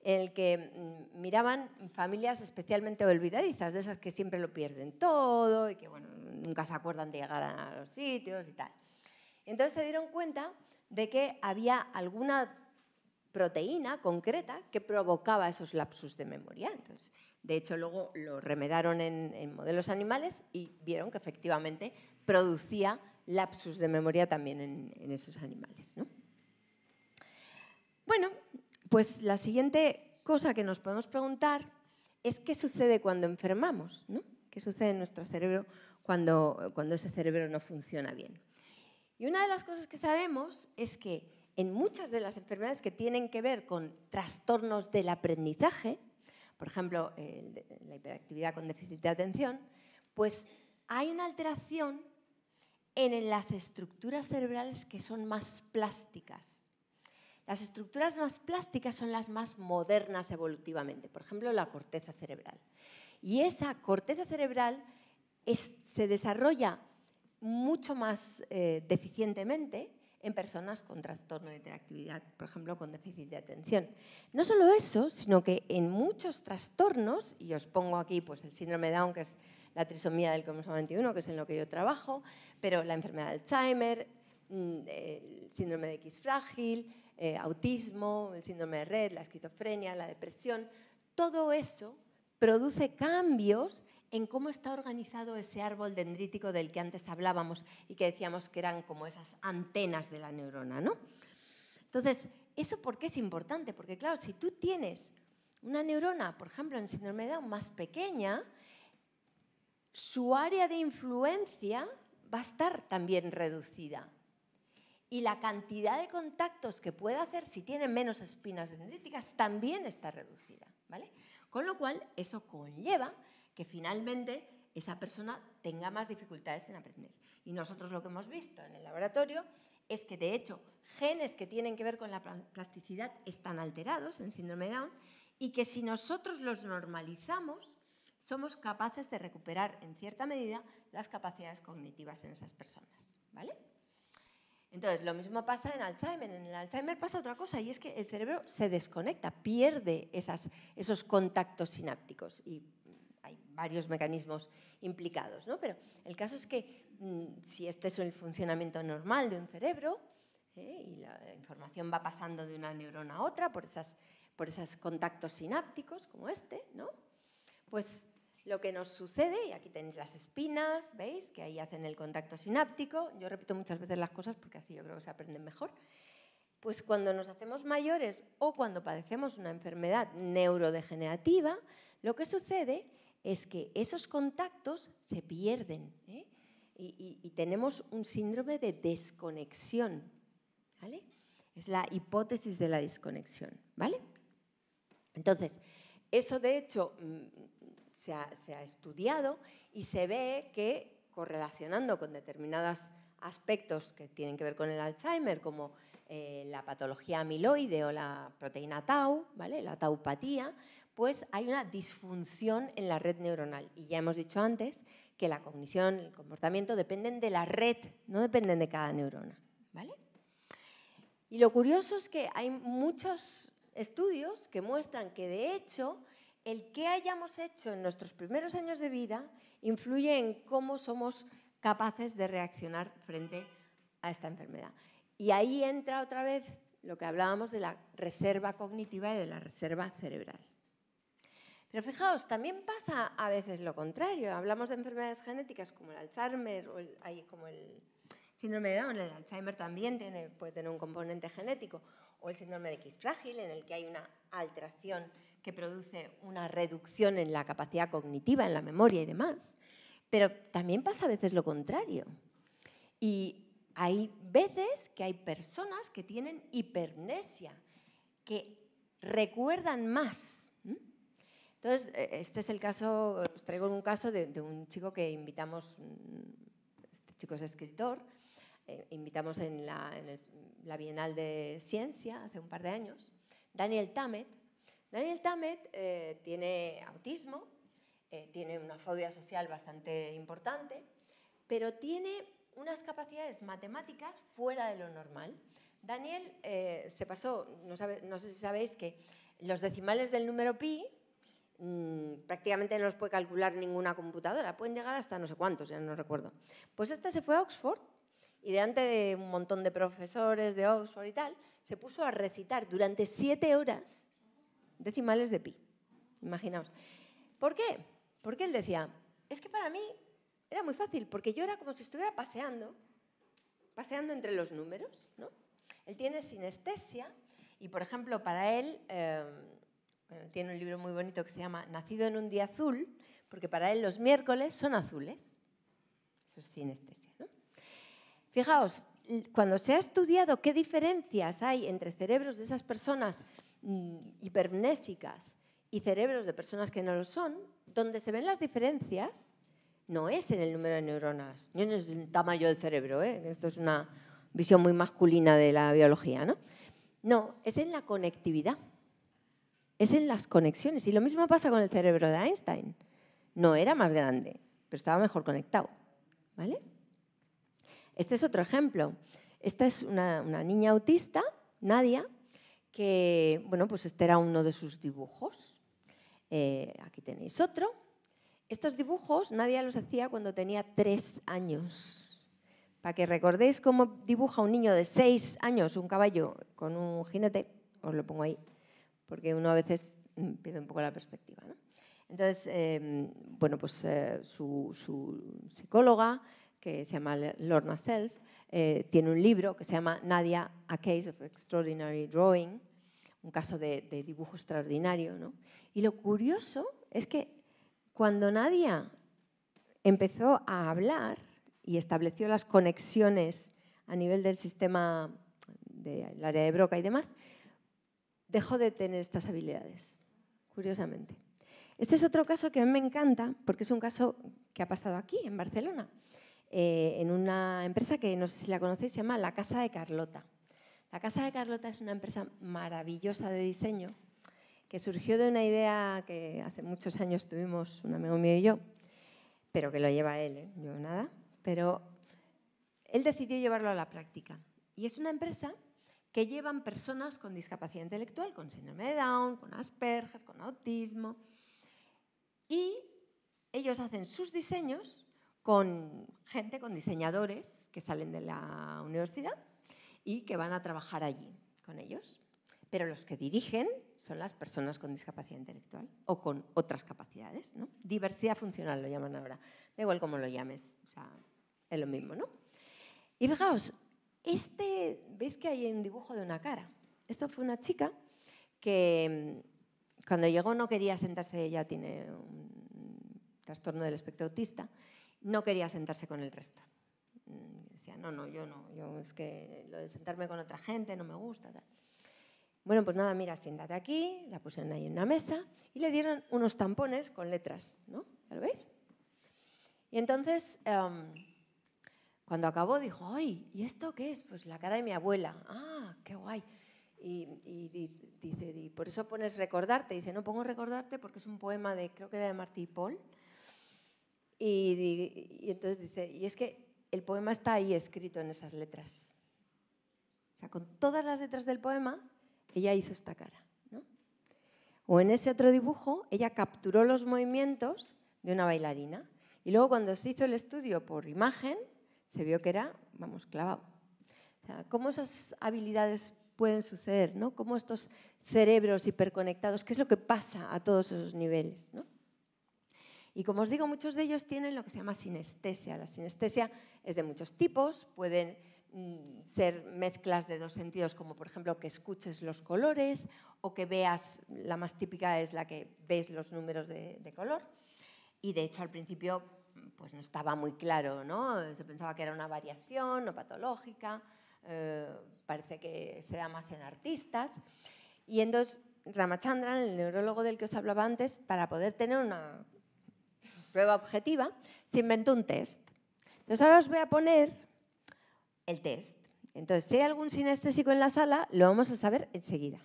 en el que miraban familias especialmente olvidadizas, de esas que siempre lo pierden todo y que bueno, nunca se acuerdan de llegar a los sitios y tal. Entonces se dieron cuenta de que había alguna proteína concreta que provocaba esos lapsus de memoria. Entonces, de hecho, luego lo remedaron en, en modelos animales y vieron que efectivamente producía lapsus de memoria también en, en esos animales, ¿no? Bueno, pues la siguiente cosa que nos podemos preguntar es qué sucede cuando enfermamos, ¿no? ¿Qué sucede en nuestro cerebro cuando, cuando ese cerebro no funciona bien? Y una de las cosas que sabemos es que en muchas de las enfermedades que tienen que ver con trastornos del aprendizaje, por ejemplo, eh, la hiperactividad con déficit de atención, pues hay una alteración en las estructuras cerebrales que son más plásticas. Las estructuras más plásticas son las más modernas evolutivamente, por ejemplo, la corteza cerebral. Y esa corteza cerebral es, se desarrolla mucho más eh, deficientemente en personas con trastorno de hiperactividad, por ejemplo, con déficit de atención. No solo eso, sino que en muchos trastornos, y os pongo aquí pues, el síndrome de Down, que es la trisomía del cromosoma veintiuno, que es en lo que yo trabajo, pero la enfermedad de Alzheimer, el síndrome de X frágil, eh, autismo, el síndrome de Rett, la esquizofrenia, la depresión, todo eso produce cambios en cómo está organizado ese árbol dendrítico del que antes hablábamos y que decíamos que eran como esas antenas de la neurona, ¿no? Entonces, ¿eso por qué es importante? Porque, claro, si tú tienes una neurona, por ejemplo, en síndrome de Down más pequeña, su área de influencia va a estar también reducida. Y la cantidad de contactos que puede hacer si tiene menos espinas dendríticas también está reducida, ¿vale? Con lo cual, eso conlleva que finalmente esa persona tenga más dificultades en aprender. Y nosotros lo que hemos visto en el laboratorio es que, de hecho, genes que tienen que ver con la plasticidad están alterados en síndrome de Down y que si nosotros los normalizamos, somos capaces de recuperar, en cierta medida, las capacidades cognitivas en esas personas, ¿vale? Entonces, lo mismo pasa en Alzheimer. En el Alzheimer pasa otra cosa y es que el cerebro se desconecta, pierde esas, esos contactos sinápticos y hay varios mecanismos implicados, ¿no? Pero el caso es que si este es el funcionamiento normal de un cerebro, ¿eh? Y la información va pasando de una neurona a otra por esas, por esos contactos sinápticos como este, ¿no? Pues lo que nos sucede, y aquí tenéis las espinas, ¿veis? Que ahí hacen el contacto sináptico. Yo repito muchas veces las cosas porque así yo creo que se aprenden mejor. Pues cuando nos hacemos mayores o cuando padecemos una enfermedad neurodegenerativa, lo que sucede es que esos contactos se pierden, ¿eh? y, y, y tenemos un síndrome de desconexión, ¿vale? Es la hipótesis de la desconexión, ¿vale? Entonces, eso de hecho se ha, se ha estudiado y se ve que correlacionando con determinados aspectos que tienen que ver con el Alzheimer, como eh, la patología amiloide o la proteína tau, ¿vale? La taupatía, pues hay una disfunción en la red neuronal. Y ya hemos dicho antes que la cognición, el comportamiento dependen de la red, no dependen de cada neurona, ¿vale? Y lo curioso es que hay muchos estudios que muestran que, de hecho, el que hayamos hecho en nuestros primeros años de vida influye en cómo somos capaces de reaccionar frente a esta enfermedad. Y ahí entra otra vez lo que hablábamos de la reserva cognitiva y de la reserva cerebral. Pero fijaos, también pasa a veces lo contrario. Hablamos de enfermedades genéticas como el Alzheimer o el, como el síndrome de Down, el Alzheimer también tiene, puede tener un componente genético, o el síndrome de X frágil, en el que hay una alteración que produce una reducción en la capacidad cognitiva, en la memoria y demás. Pero también pasa a veces lo contrario. Y hay veces que hay personas que tienen hipernesia, que recuerdan más. Entonces, este es el caso, os traigo un caso de, de un chico que invitamos, este chico es escritor, eh, invitamos en, la, en el, la Bienal de Ciencia hace un par de años, Daniel Tammet. Daniel Tammet eh, tiene autismo, eh, tiene una fobia social bastante importante, pero tiene unas capacidades matemáticas fuera de lo normal. Daniel eh, se pasó, no, sabe, no sé si sabéis que los decimales del número pi, prácticamente no los puede calcular ninguna computadora, pueden llegar hasta no sé cuántos, ya no recuerdo. Pues este se fue a Oxford y delante de un montón de profesores de Oxford y tal, se puso a recitar durante siete horas decimales de pi. Imaginaos. ¿Por qué? Porque él decía, es que para mí era muy fácil, porque yo era como si estuviera paseando, paseando entre los números, ¿no? Él tiene sinestesia y, por ejemplo, para él... Eh, Bueno, tiene un libro muy bonito que se llama Nacido en un día azul, porque para él los miércoles son azules. Eso es sinestesia, ¿no? Fijaos, cuando se ha estudiado qué diferencias hay entre cerebros de esas personas hipermnésicas y cerebros de personas que no lo son, donde se ven las diferencias no es en el número de neuronas, ni en el tamaño del cerebro, ¿eh? Esto es una visión muy masculina de la biología, ¿no? No, es en la conectividad. Es en las conexiones. Y lo mismo pasa con el cerebro de Einstein. No era más grande, pero estaba mejor conectado, ¿vale? Este es otro ejemplo. Esta es una, una niña autista, Nadia, que, bueno, pues este era uno de sus dibujos. Eh, aquí tenéis otro. Estos dibujos Nadia los hacía cuando tenía tres años. Para que recordéis cómo dibuja un niño de seis años un caballo con un jinete, os lo pongo ahí, porque uno a veces pierde un poco la perspectiva, ¿no? Entonces, eh, bueno, pues eh, su, su psicóloga, que se llama Lorna Self, eh, tiene un libro que se llama Nadia, A Case of Extraordinary Drawing, un caso de, de dibujo extraordinario, ¿no? Y lo curioso es que cuando Nadia empezó a hablar y estableció las conexiones a nivel del sistema del área de Broca y demás, dejó de tener estas habilidades, curiosamente. Este es otro caso que a mí me encanta, porque es un caso que ha pasado aquí, en Barcelona, eh, en una empresa que no sé si la conocéis, se llama La Casa de Carlota. La Casa de Carlota es una empresa maravillosa de diseño que surgió de una idea que hace muchos años tuvimos un amigo mío y yo, pero que lo lleva él, ¿eh? Yo nada, pero él decidió llevarlo a la práctica. Y es una empresa que llevan personas con discapacidad intelectual, con síndrome de Down, con Asperger, con autismo, y ellos hacen sus diseños con gente, con diseñadores que salen de la universidad y que van a trabajar allí con ellos. Pero los que dirigen son las personas con discapacidad intelectual o con otras capacidades, ¿no? Diversidad funcional lo llaman ahora, da igual cómo lo llames, o sea, es lo mismo, ¿no? Y fijaos, Este, veis que hay un dibujo de una cara. Esto fue una chica que cuando llegó no quería sentarse, ella tiene un trastorno del espectro autista, no quería sentarse con el resto. Decía, no, no, yo no, yo es que lo de sentarme con otra gente no me gusta, tal. Bueno, pues nada, mira, siéntate aquí, la pusieron ahí en una mesa y le dieron unos tampones con letras, ¿no? ¿Lo veis? Y entonces... Um, Cuando acabó dijo, ¡ay! ¿Y esto qué es? Pues la cara de mi abuela. ¡Ah, qué guay! Y, y, y dice, y por eso pones recordarte. Dice, no pongo recordarte porque es un poema de, creo que era de Martí y Paul. Y, y, y entonces dice, y es que el poema está ahí escrito en esas letras. O sea, con todas las letras del poema, ella hizo esta cara, ¿no? O en ese otro dibujo, ella capturó los movimientos de una bailarina. Y luego cuando se hizo el estudio por imagen, se vio que era, vamos, clavado. O sea, ¿cómo esas habilidades pueden suceder, ¿no? ¿Cómo estos cerebros hiperconectados, qué es lo que pasa a todos esos niveles, ¿no? Y como os digo, muchos de ellos tienen lo que se llama sinestesia. La sinestesia es de muchos tipos, pueden mm, ser mezclas de dos sentidos, como por ejemplo que escuches los colores o que veas, la más típica es la que ves los números de, de color. Y de hecho al principio pues no estaba muy claro, ¿no? Se pensaba que era una variación no patológica, eh, parece que se da más en artistas. Y entonces Ramachandran, el neurólogo del que os hablaba antes, para poder tener una prueba objetiva, se inventó un test. Entonces ahora os voy a poner el test. Entonces, si hay algún sinestésico en la sala, lo vamos a saber enseguida.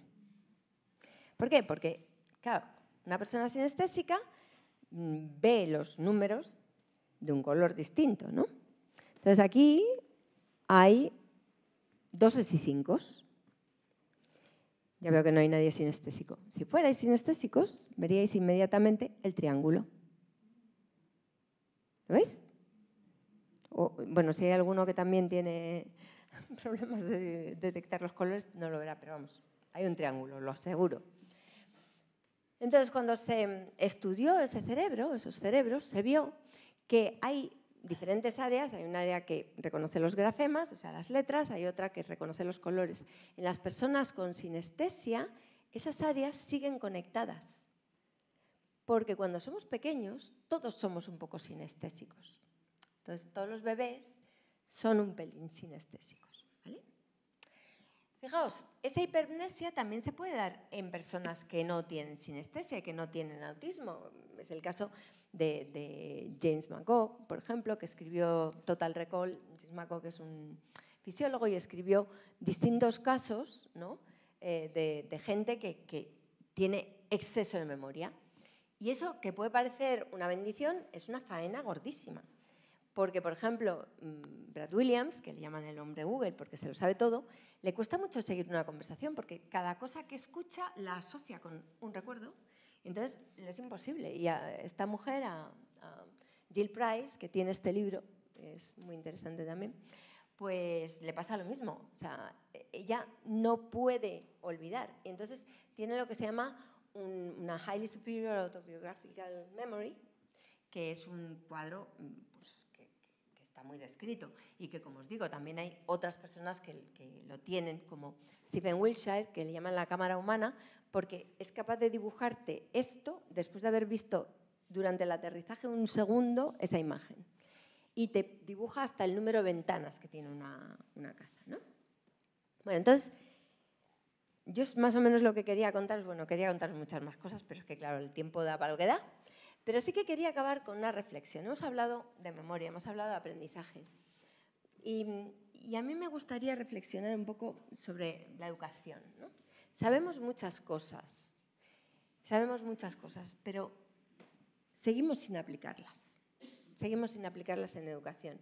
¿Por qué? Porque, claro, una persona sinestésica ve los números de un color distinto, ¿no? Entonces aquí hay doses y cinco. Ya veo que no hay nadie sinestésico. Si fuerais sinestésicos, veríais inmediatamente el triángulo. ¿Lo veis? O, bueno, si hay alguno que también tiene problemas de detectar los colores, no lo verá, pero vamos, hay un triángulo, lo aseguro. Entonces, cuando se estudió ese cerebro, esos cerebros, se vio que hay diferentes áreas. Hay un área que reconoce los grafemas, o sea, las letras, hay otra que reconoce los colores. En las personas con sinestesia, esas áreas siguen conectadas, porque cuando somos pequeños, todos somos un poco sinestésicos. Entonces, todos los bebés son un pelín sinestésicos, ¿vale? Fijaos, esa hipermnesia también se puede dar en personas que no tienen sinestesia, que no tienen autismo. Es el caso de, de James McCock, por ejemplo, que escribió Total Recall. James McCock es un fisiólogo y escribió distintos casos, ¿no? eh, de, de gente que, que tiene exceso de memoria. Y eso, que puede parecer una bendición, es una faena gordísima. Porque, por ejemplo, Brad Williams, que le llaman el hombre Google porque se lo sabe todo, le cuesta mucho seguir una conversación porque cada cosa que escucha la asocia con un recuerdo. Entonces, le es imposible. Y a esta mujer, a, a Jill Price, que tiene este libro, que es muy interesante también, pues le pasa lo mismo. O sea, ella no puede olvidar. Y entonces tiene lo que se llama un, una Highly Superior Autobiographical Memory, que es un cuadro, pues, está muy descrito y que, como os digo, también hay otras personas que, que lo tienen, como Stephen Wilshire, que le llaman la cámara humana, porque es capaz de dibujarte esto después de haber visto durante el aterrizaje un segundo esa imagen, y te dibuja hasta el número de ventanas que tiene una, una casa, ¿no? Bueno, entonces, yo más o menos lo que quería contaros, bueno, quería contaros muchas más cosas, pero es que, claro, el tiempo da para lo que da. Pero sí que quería acabar con una reflexión. Hemos hablado de memoria, hemos hablado de aprendizaje. Y, y a mí me gustaría reflexionar un poco sobre la educación, ¿no? Sabemos muchas cosas, sabemos muchas cosas, pero seguimos sin aplicarlas. Seguimos sin aplicarlas en educación.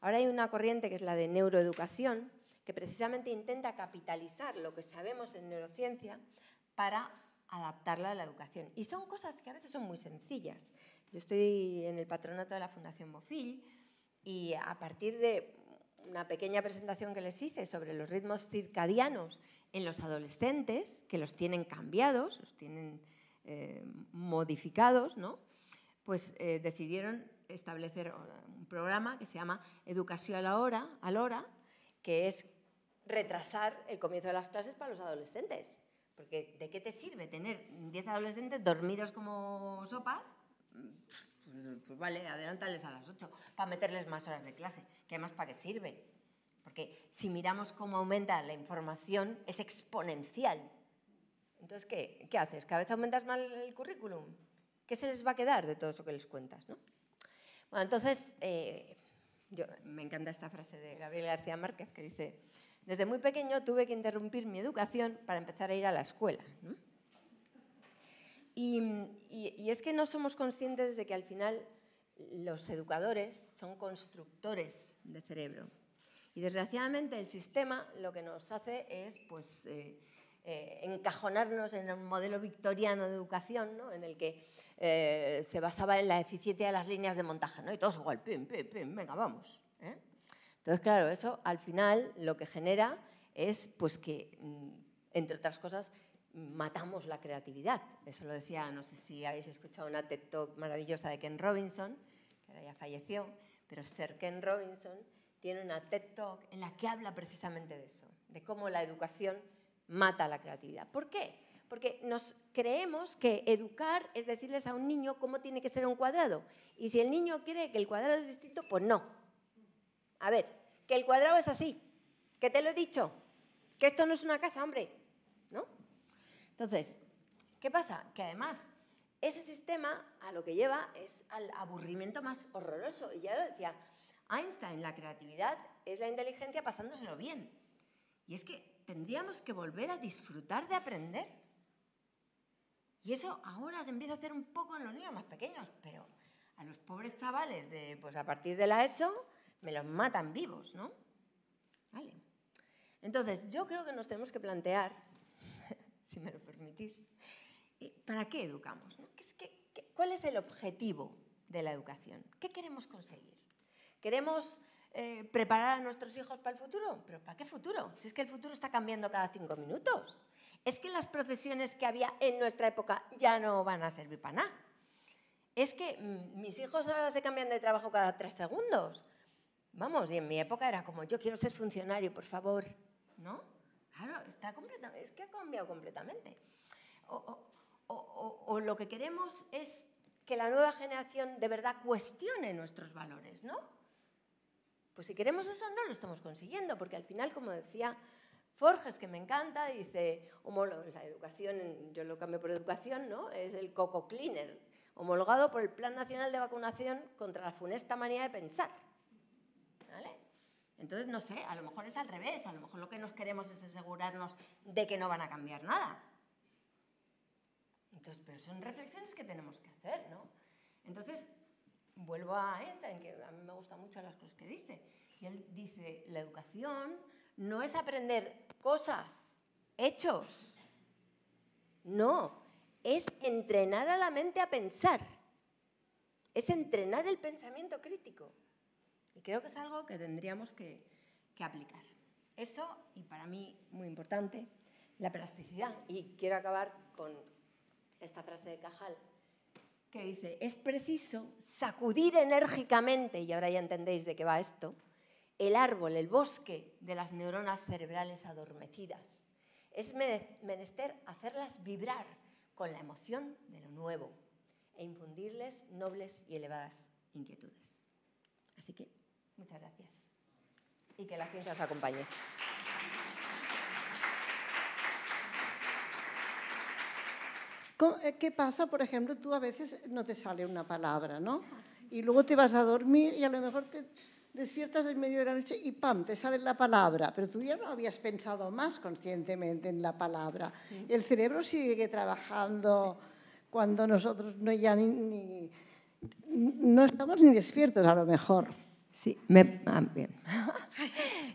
Ahora hay una corriente que es la de neuroeducación, que precisamente intenta capitalizar lo que sabemos en neurociencia para adaptarla a la educación. Y son cosas que a veces son muy sencillas. Yo estoy en el patronato de la Fundación Bofill y a partir de una pequeña presentación que les hice sobre los ritmos circadianos en los adolescentes, que los tienen cambiados, los tienen eh, modificados, ¿no? Pues eh, decidieron establecer un programa que se llama Educación a la hora, a la hora, que es retrasar el comienzo de las clases para los adolescentes. Porque ¿de qué te sirve tener diez adolescentes dormidos como sopas? Pues vale, adelántales a las ocho para meterles más horas de clase. ¿Qué más, para qué sirve? Porque si miramos cómo aumenta la información, es exponencial. Entonces, ¿qué, qué haces? ¿Cada vez aumentas más el currículum? ¿Qué se les va a quedar de todo eso que les cuentas, ¿no? Bueno, entonces, eh, yo, me encanta esta frase de Gabriel García Márquez que dice: desde muy pequeño tuve que interrumpir mi educación para empezar a ir a la escuela, ¿no? Y, y, y es que no somos conscientes de que al final los educadores son constructores de cerebro. Y desgraciadamente el sistema lo que nos hace es, pues, eh, eh, encajonarnos en un modelo victoriano de educación, ¿no? En el que eh, se basaba en la eficiencia de las líneas de montaje, ¿no? Y todos igual, pim, pim, pim, venga, vamos, ¿eh? Entonces, claro, eso al final lo que genera es, pues, que, entre otras cosas, matamos la creatividad. Eso lo decía, no sé si habéis escuchado una TED Talk maravillosa de Ken Robinson, que ahora ya falleció, pero Sir Ken Robinson tiene una TED Talk en la que habla precisamente de eso, de cómo la educación mata la creatividad. ¿Por qué? Porque nos creemos que educar es decirles a un niño cómo tiene que ser un cuadrado. Y si el niño cree que el cuadrado es distinto, pues no. A ver, que el cuadrado es así, que te lo he dicho, que esto no es una casa, hombre, ¿no? Entonces, ¿Qué pasa? Que además ese sistema a lo que lleva es al aburrimiento más horroroso. Y ya lo decía Einstein, la creatividad es la inteligencia pasándoselo bien. Y es que tendríamos que volver a disfrutar de aprender. Y eso ahora se empieza a hacer un poco en los niños más pequeños, pero a los pobres chavales de, pues a partir de la ESO me los matan vivos, ¿no? Vale. Entonces, yo creo que nos tenemos que plantear, si me lo permitís, ¿para qué educamos? ¿No? ¿Qué, qué, qué, ¿Cuál es el objetivo de la educación? ¿Qué queremos conseguir? ¿Queremos eh, preparar a nuestros hijos para el futuro? ¿Pero para qué futuro? Si es que el futuro está cambiando cada cinco minutos. Es que las profesiones que había en nuestra época ya no van a servir para nada. Es que mis hijos ahora se cambian de trabajo cada tres segundos. Vamos, y en mi época era como, yo quiero ser funcionario, por favor, ¿no? Claro, está completamente, es que ha cambiado completamente. O, o, o, o, o lo que queremos es que la nueva generación de verdad cuestione nuestros valores, ¿no? Pues si queremos eso, no lo estamos consiguiendo, porque al final, como decía Forges, que me encanta, dice, la educación, yo lo cambio por educación, ¿no? Es el coco cleaner, homologado por el Plan Nacional de Vacunación contra la funesta manía de pensar. ¿Vale? Entonces, no sé, a lo mejor es al revés, a lo mejor lo que nos queremos es asegurarnos de que no van a cambiar nada. Entonces, pero son reflexiones que tenemos que hacer, ¿no? Entonces, vuelvo a Einstein, que a mí me gustan mucho las cosas que dice. Y él dice, la educación no es aprender cosas, hechos. No, es entrenar a la mente a pensar. Es entrenar el pensamiento crítico. Y creo que es algo que tendríamos que, que aplicar. Eso, y para mí muy importante, la plasticidad. Y quiero acabar con esta frase de Cajal, que dice, es preciso sacudir enérgicamente, y ahora ya entendéis de qué va esto, el árbol, el bosque de las neuronas cerebrales adormecidas. Es menester hacerlas vibrar con la emoción de lo nuevo e infundirles nobles y elevadas inquietudes. Así que, muchas gracias. Y que la ciencia os acompañe. ¿Qué pasa? Por ejemplo, tú a veces no te sale una palabra, ¿no? Y luego te vas a dormir y a lo mejor te despiertas en medio de la noche y ¡pam!, te sale la palabra, pero tú ya no habías pensado más conscientemente en la palabra. El cerebro sigue trabajando cuando nosotros no, ya ni, ni, no estamos ni despiertos, a lo mejor. Sí, me... Ah, bien.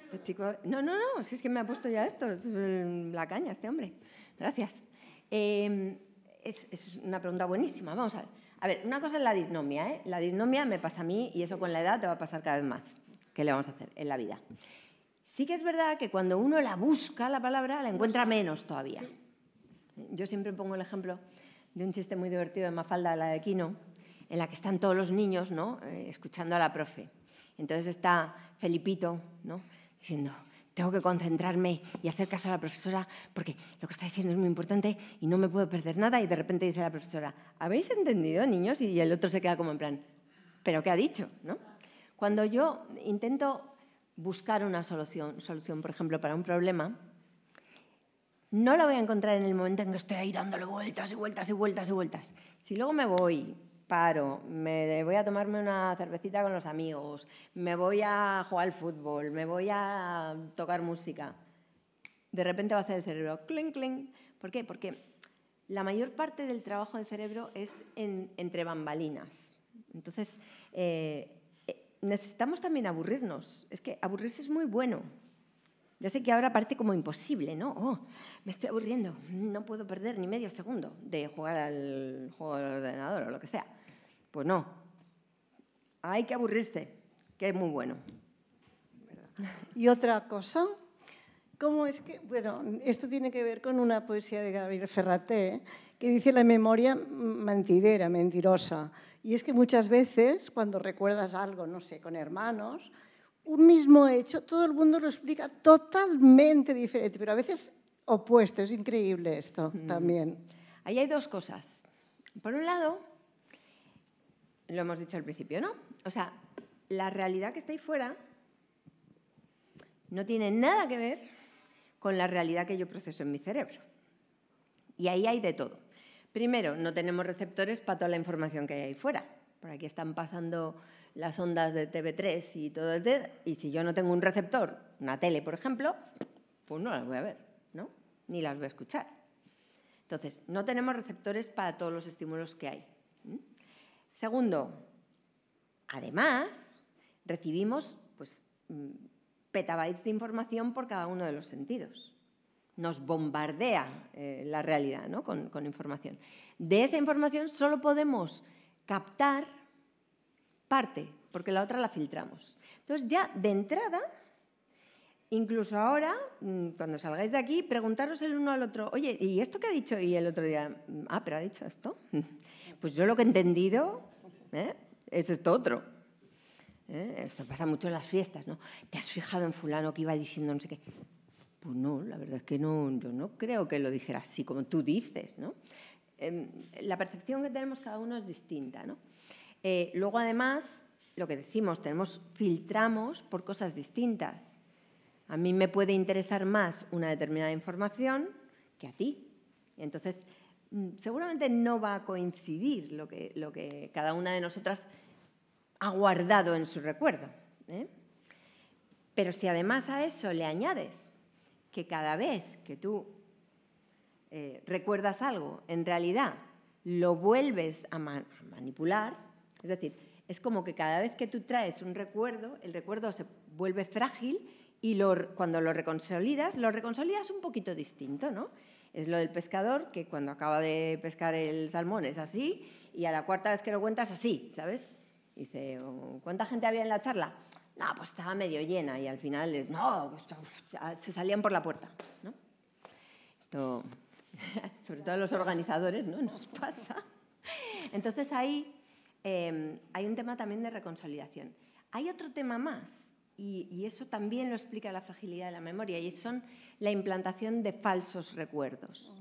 Este chico... No, no, no, si es que me ha puesto ya esto, la caña este hombre. Gracias. Eh... Es, es una pregunta buenísima, vamos a ver. A ver, una cosa es la disnomia, ¿eh? La disnomia me pasa a mí y eso con la edad te va a pasar cada vez más. ¿Qué le vamos a hacer en la vida? Sí que es verdad que cuando uno la busca, la palabra, la encuentra menos todavía. Sí. Yo siempre pongo el ejemplo de un chiste muy divertido de Mafalda, la de Quino, en la que están todos los niños, ¿no?, eh, escuchando a la profe. Entonces está Felipito, ¿no?, diciendo... Tengo que concentrarme y hacer caso a la profesora porque lo que está diciendo es muy importante y no me puedo perder nada. Y de repente dice la profesora, ¿habéis entendido, niños? Y el otro se queda como en plan, ¿pero qué ha dicho? ¿No? Cuando yo intento buscar una solución, solución, por ejemplo, para un problema, no la voy a encontrar en el momento en que estoy ahí dándole vueltas y vueltas y vueltas y vueltas. Si luego me voy... Paro, me voy a tomarme una cervecita con los amigos, me voy a jugar al fútbol, me voy a tocar música. De repente va a hacer el cerebro clink, clink. ¿Por qué? Porque la mayor parte del trabajo del cerebro es en, entre bambalinas. Entonces, eh, necesitamos también aburrirnos. Es que aburrirse es muy bueno. Ya sé que ahora parece como imposible, ¿no? Oh, me estoy aburriendo, no puedo perder ni medio segundo de jugar al juego del ordenador o lo que sea. Pues no, hay que aburrirse, que es muy bueno. Y otra cosa, ¿cómo es que...? Bueno, esto tiene que ver con una poesía de Gabriel Ferraté, que dice la memoria mentidera, mentirosa. Y es que muchas veces, cuando recuerdas algo, no sé, con hermanos... Un mismo hecho, todo el mundo lo explica totalmente diferente, pero a veces opuesto. Es increíble esto mm. también. Ahí hay dos cosas. Por un lado, lo hemos dicho al principio, ¿no? O sea, la realidad que está ahí fuera no tiene nada que ver con la realidad que yo proceso en mi cerebro. Y ahí hay de todo. Primero, no tenemos receptores para toda la información que hay ahí fuera. Por aquí están pasando las ondas de T V tres y todo el de, y si yo no tengo un receptor, una tele, por ejemplo, pues no las voy a ver, ¿no? Ni las voy a escuchar. Entonces, no tenemos receptores para todos los estímulos que hay. ¿Mm? Segundo, además, recibimos pues, petabytes de información por cada uno de los sentidos. Nos bombardea eh, la realidad, ¿no? con, con información. De esa información solo podemos captar parte, porque la otra la filtramos. Entonces, ya de entrada, incluso ahora, cuando salgáis de aquí, preguntaros el uno al otro, oye, ¿y esto qué ha dicho? Y el otro día, ah, pero ha dicho esto. Pues yo lo que he entendido ¿eh? es esto otro. ¿Eh? Esto pasa mucho en las fiestas, ¿no? ¿Te has fijado en fulano que iba diciendo no sé qué? Pues no, la verdad es que no, yo no creo que lo dijera así, como tú dices, ¿no? Eh, la percepción que tenemos cada uno es distinta, ¿no? Eh, luego, además, lo que decimos, tenemos, filtramos por cosas distintas. A mí me puede interesar más una determinada información que a ti. Entonces, seguramente no va a coincidir lo que, lo que cada una de nosotras ha guardado en su recuerdo, ¿eh? Pero si además a eso le añades que cada vez que tú eh, recuerdas algo, en realidad lo vuelves a, man- a manipular, es decir, es como que cada vez que tú traes un recuerdo, el recuerdo se vuelve frágil y lo, cuando lo reconsolidas, lo reconsolidas un poquito distinto, ¿no? Es lo del pescador que cuando acaba de pescar el salmón es así y a la cuarta vez que lo cuentas así, ¿sabes? Dice, ¿cuánta gente había en la charla? No, pues estaba medio llena y al final es, no, pues, se salían por la puerta, ¿no? Esto, sobre todo a los organizadores, ¿no? Nos pasa. Entonces ahí eh, hay un tema también de reconsolidación. Hay otro tema más. Y, y eso también lo explica la fragilidad de la memoria, y son la implantación de falsos recuerdos.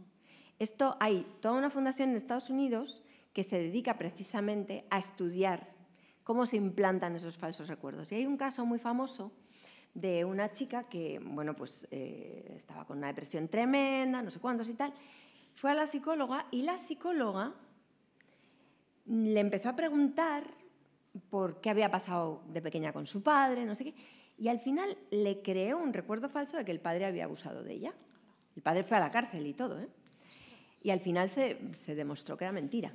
Esto hay toda una fundación en Estados Unidos que se dedica precisamente a estudiar cómo se implantan esos falsos recuerdos. Y hay un caso muy famoso de una chica que, bueno, pues eh, estaba con una depresión tremenda, no sé cuántos y tal, fue a la psicóloga y la psicóloga le empezó a preguntar por qué había pasado de pequeña con su padre, no sé qué, y al final le creó un recuerdo falso de que el padre había abusado de ella. El padre fue a la cárcel y todo, ¿eh? Y al final se, se demostró que era mentira.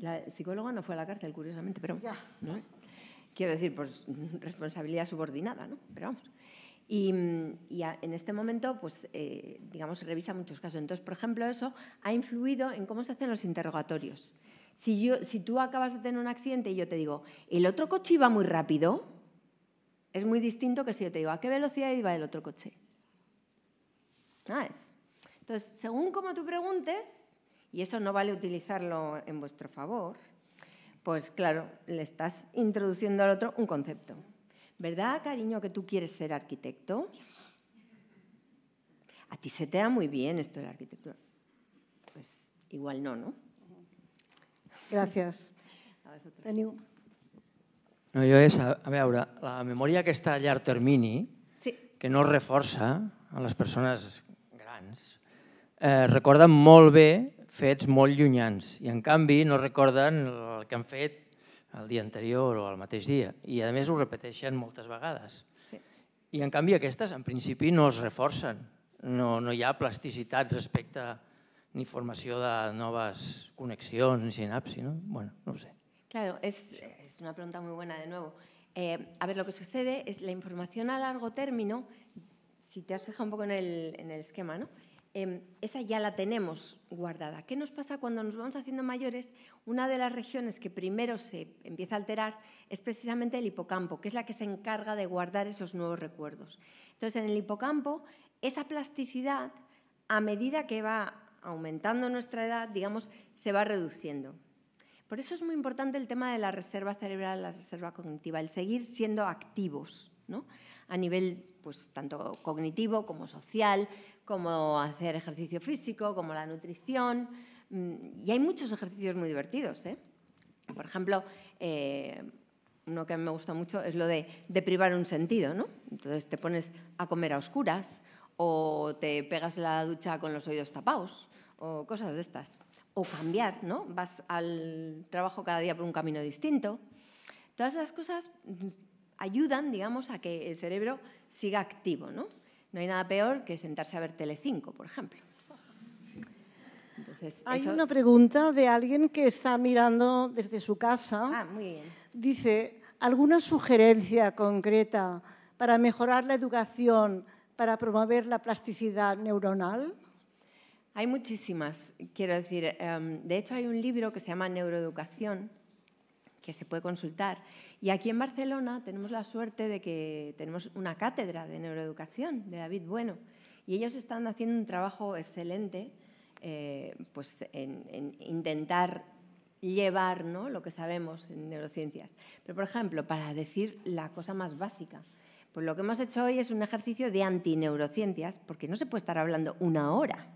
La psicóloga no fue a la cárcel, curiosamente, pero ¿no? Quiero decir, pues responsabilidad subordinada, ¿no? Pero vamos. Y, y a, en este momento, pues, eh, digamos, se revisa muchos casos. Entonces, por ejemplo, eso ha influido en cómo se hacen los interrogatorios. Si, yo, si tú acabas de tener un accidente y yo te digo, el otro coche iba muy rápido, es muy distinto que si yo te digo, ¿a qué velocidad iba el otro coche? ¿Sabes? Entonces, según como tú preguntes, y eso no vale utilizarlo en vuestro favor, pues claro, le estás introduciendo al otro un concepto. ¿Verdad, cariño, que tú quieres ser arquitecto? A ti se te da muy bien esto de la arquitectura. Pues igual no, ¿no? Gràcies. Teniu? No, jo és, a veure, la memòria que està a llarg termini, que no es reforça a les persones grans, recorden molt bé fets molt llunyans i en canvi no recorden el que han fet el dia anterior o el mateix dia i a més ho repeteixen moltes vegades. I en canvi aquestes en principi no es reforcen, no hi ha plasticitat respecte a ni formación de nuevas conexiones, ni sinapsis, ¿no? Bueno, no sé. Claro, es, es una pregunta muy buena de nuevo. Eh, a ver, lo que sucede es la información a largo término, si te has fijado un poco en el, en el esquema, ¿no? Eh, esa ya la tenemos guardada. ¿Qué nos pasa cuando nos vamos haciendo mayores? Una de las regiones que primero se empieza a alterar es precisamente el hipocampo, que es la que se encarga de guardar esos nuevos recuerdos. Entonces, en el hipocampo, esa plasticidad, a medida que va aumentando nuestra edad, digamos, se va reduciendo. Por eso es muy importante el tema de la reserva cerebral, la reserva cognitiva, el seguir siendo activos, ¿no? A nivel, pues, tanto cognitivo como social, como hacer ejercicio físico, como la nutrición. Y hay muchos ejercicios muy divertidos, ¿eh? Por ejemplo, eh, uno que a mí me gusta mucho es lo de, de privar un sentido, ¿no? Entonces te pones a comer a oscuras o te pegas la ducha con los oídos tapados, o cosas de estas. O cambiar, ¿no? Vas al trabajo cada día por un camino distinto. Todas esas cosas ayudan, digamos, a que el cerebro siga activo, ¿no? No hay nada peor que sentarse a ver Telecinco, por ejemplo. Entonces, hay eso... una pregunta de alguien que está mirando desde su casa. Ah, muy bien. Dice, ¿alguna sugerencia concreta para mejorar la educación, para promover la plasticidad neuronal? Hay muchísimas, quiero decir, de hecho hay un libro que se llama Neuroeducación, que se puede consultar, y aquí en Barcelona tenemos la suerte de que tenemos una cátedra de neuroeducación de David Bueno, y ellos están haciendo un trabajo excelente eh, pues en, en intentar llevar, ¿no?, lo que sabemos en neurociencias. Pero, por ejemplo, para decir la cosa más básica, pues lo que hemos hecho hoy es un ejercicio de antineurociencias, porque no se puede estar hablando una hora.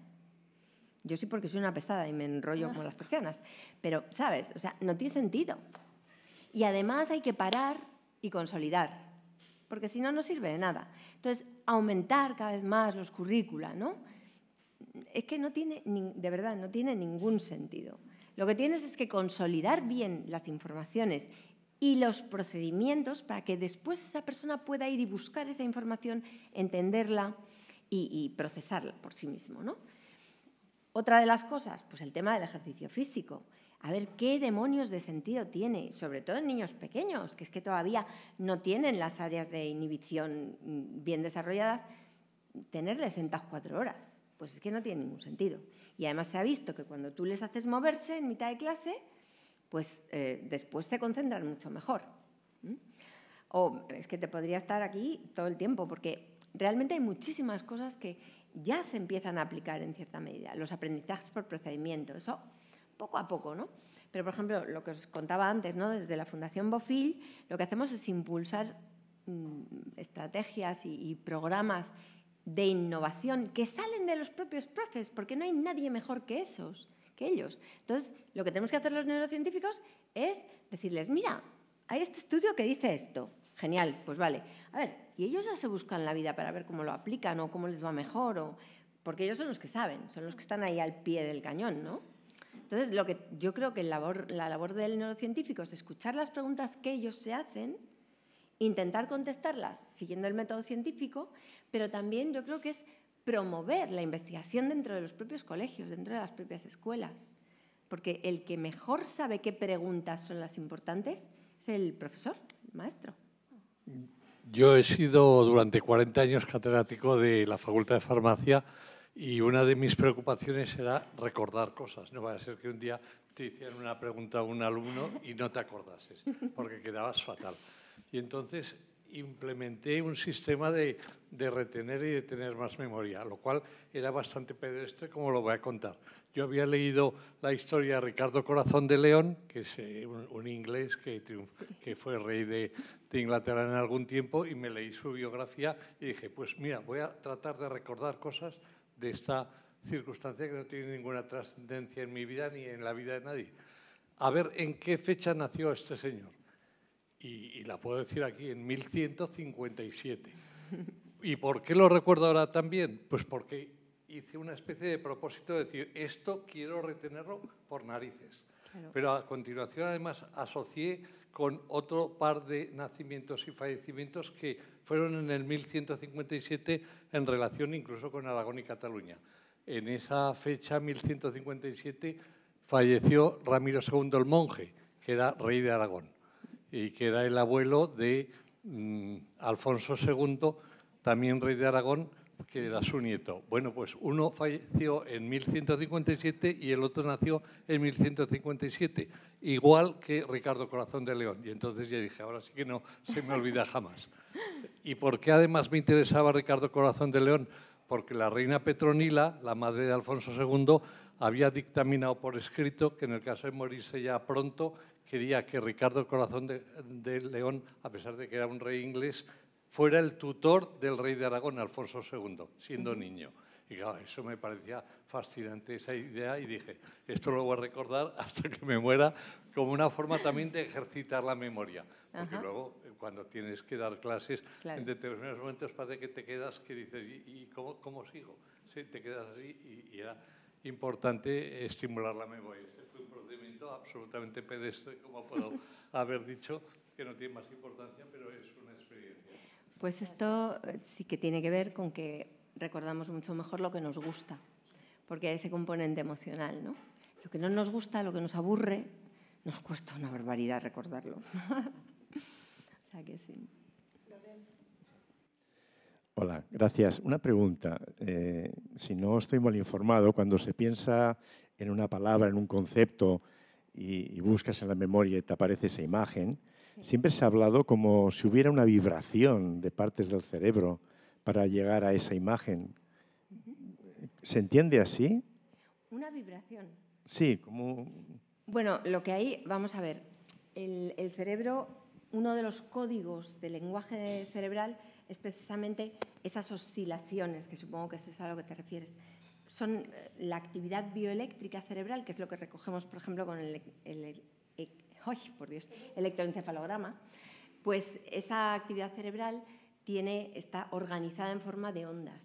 Yo sí, porque soy una pesada y me enrollo como las persianas. Pero, ¿sabes? O sea, no tiene sentido. Y además hay que parar y consolidar, porque si no, no sirve de nada. Entonces, aumentar cada vez más los currícula, ¿no? Es que no tiene, de verdad, no tiene ningún sentido. Lo que tienes es que consolidar bien las informaciones y los procedimientos para que después esa persona pueda ir y buscar esa información, entenderla y, y procesarla por sí mismo, ¿no? Otra de las cosas, pues el tema del ejercicio físico. A ver qué demonios de sentido tiene, sobre todo en niños pequeños, que es que todavía no tienen las áreas de inhibición bien desarrolladas, tenerles sentados cuatro horas. Pues es que no tiene ningún sentido. Y además se ha visto que cuando tú les haces moverse en mitad de clase, pues eh, después se concentran mucho mejor. ¿Mm? O es que te podría estar aquí todo el tiempo, porque realmente hay muchísimas cosas que ya se empiezan a aplicar en cierta medida, los aprendizajes por procedimiento, eso poco a poco, ¿no? Pero, por ejemplo, lo que os contaba antes, ¿no?, desde la Fundación Bofill, lo que hacemos es impulsar mmm, estrategias y, y programas de innovación que salen de los propios profes, porque no hay nadie mejor que esos, que ellos. Entonces, lo que tenemos que hacer los neurocientíficos es decirles, mira, hay este estudio que dice esto. Genial, pues vale. A ver, y ellos ya se buscan la vida para ver cómo lo aplican o cómo les va mejor, o porque ellos son los que saben, son los que están ahí al pie del cañón, ¿no? Entonces, lo que yo creo que labor, la labor del neurocientífico es escuchar las preguntas que ellos se hacen, intentar contestarlas siguiendo el método científico, pero también yo creo que es promover la investigación dentro de los propios colegios, dentro de las propias escuelas, porque el que mejor sabe qué preguntas son las importantes es el profesor, el maestro. Yo he sido durante cuarenta años catedrático de la Facultad de Farmacia y una de mis preocupaciones era recordar cosas. No vaya a ser que un día te hicieran una pregunta a un alumno y no te acordases, porque quedabas fatal. Y entonces implementé un sistema de, de retener y de tener más memoria, lo cual era bastante pedestre, como lo voy a contar. Yo había leído la historia de Ricardo Corazón de León, que es eh, un, un inglés que, triunfó, que fue rey de, de Inglaterra en algún tiempo, y me leí su biografía y dije, pues mira, voy a tratar de recordar cosas de esta circunstancia que no tiene ninguna trascendencia en mi vida ni en la vida de nadie. A ver en qué fecha nació este señor. Y, y la puedo decir aquí, en mil ciento cincuenta y siete. ¿Y por qué lo recuerdo ahora también? Pues porque hice una especie de propósito de decir, esto quiero retenerlo por narices. Claro. Pero a continuación, además, asocié con otro par de nacimientos y fallecimientos que fueron en el mil ciento cincuenta y siete en relación incluso con Aragón y Cataluña. En esa fecha, mil ciento cincuenta y siete, falleció Ramiro segundo el Monje, que era rey de Aragón, y que era el abuelo de mmm, Alfonso segundo, también rey de Aragón, que era su nieto. Bueno, pues uno falleció en mil ciento cincuenta y siete y el otro nació en mil ciento cincuenta y siete, igual que Ricardo Corazón de León. Y entonces ya dije, ahora sí que no se me olvida jamás. ¿Y por qué además me interesaba Ricardo Corazón de León? Porque la reina Petronila, la madre de Alfonso segundo, había dictaminado por escrito que en el caso de morirse ya pronto, quería que Ricardo Corazón de, de León, a pesar de que era un rey inglés, fuera el tutor del rey de Aragón, Alfonso segundo, siendo niño. Y claro, eso me parecía fascinante, esa idea, y dije, esto lo voy a recordar hasta que me muera, como una forma también de ejercitar la memoria. Porque ajá, luego, cuando tienes que dar clases, claro, en determinados momentos parece que te quedas, que dices, ¿y, y cómo, cómo sigo? Sí, te quedas así, y, y era... importante estimular la memoria. Este fue un procedimiento absolutamente pedestre, como puedo haber dicho, que no tiene más importancia, pero es una experiencia. Pues esto sí que tiene que ver con que recordamos mucho mejor lo que nos gusta, porque hay ese componente emocional, ¿no? Lo que no nos gusta, lo que nos aburre, nos cuesta una barbaridad recordarlo. O sea que sí. Hola, gracias. Una pregunta. Eh, si no estoy mal informado, cuando se piensa en una palabra, en un concepto y, y buscas en la memoria y te aparece esa imagen, sí. Siempre se ha hablado como si hubiera una vibración de partes del cerebro para llegar a esa imagen. Uh-huh. ¿Se entiende así? Una vibración. Sí, como... Bueno, lo que hay, vamos a ver, el, el cerebro, uno de los códigos del lenguaje cerebral es precisamente esas oscilaciones, que supongo que es eso a lo que te refieres. Son la actividad bioeléctrica cerebral, que es lo que recogemos, por ejemplo, con el, el, el, el ¡ay, por Dios! electroencefalograma. Pues esa actividad cerebral tiene, está organizada en forma de ondas.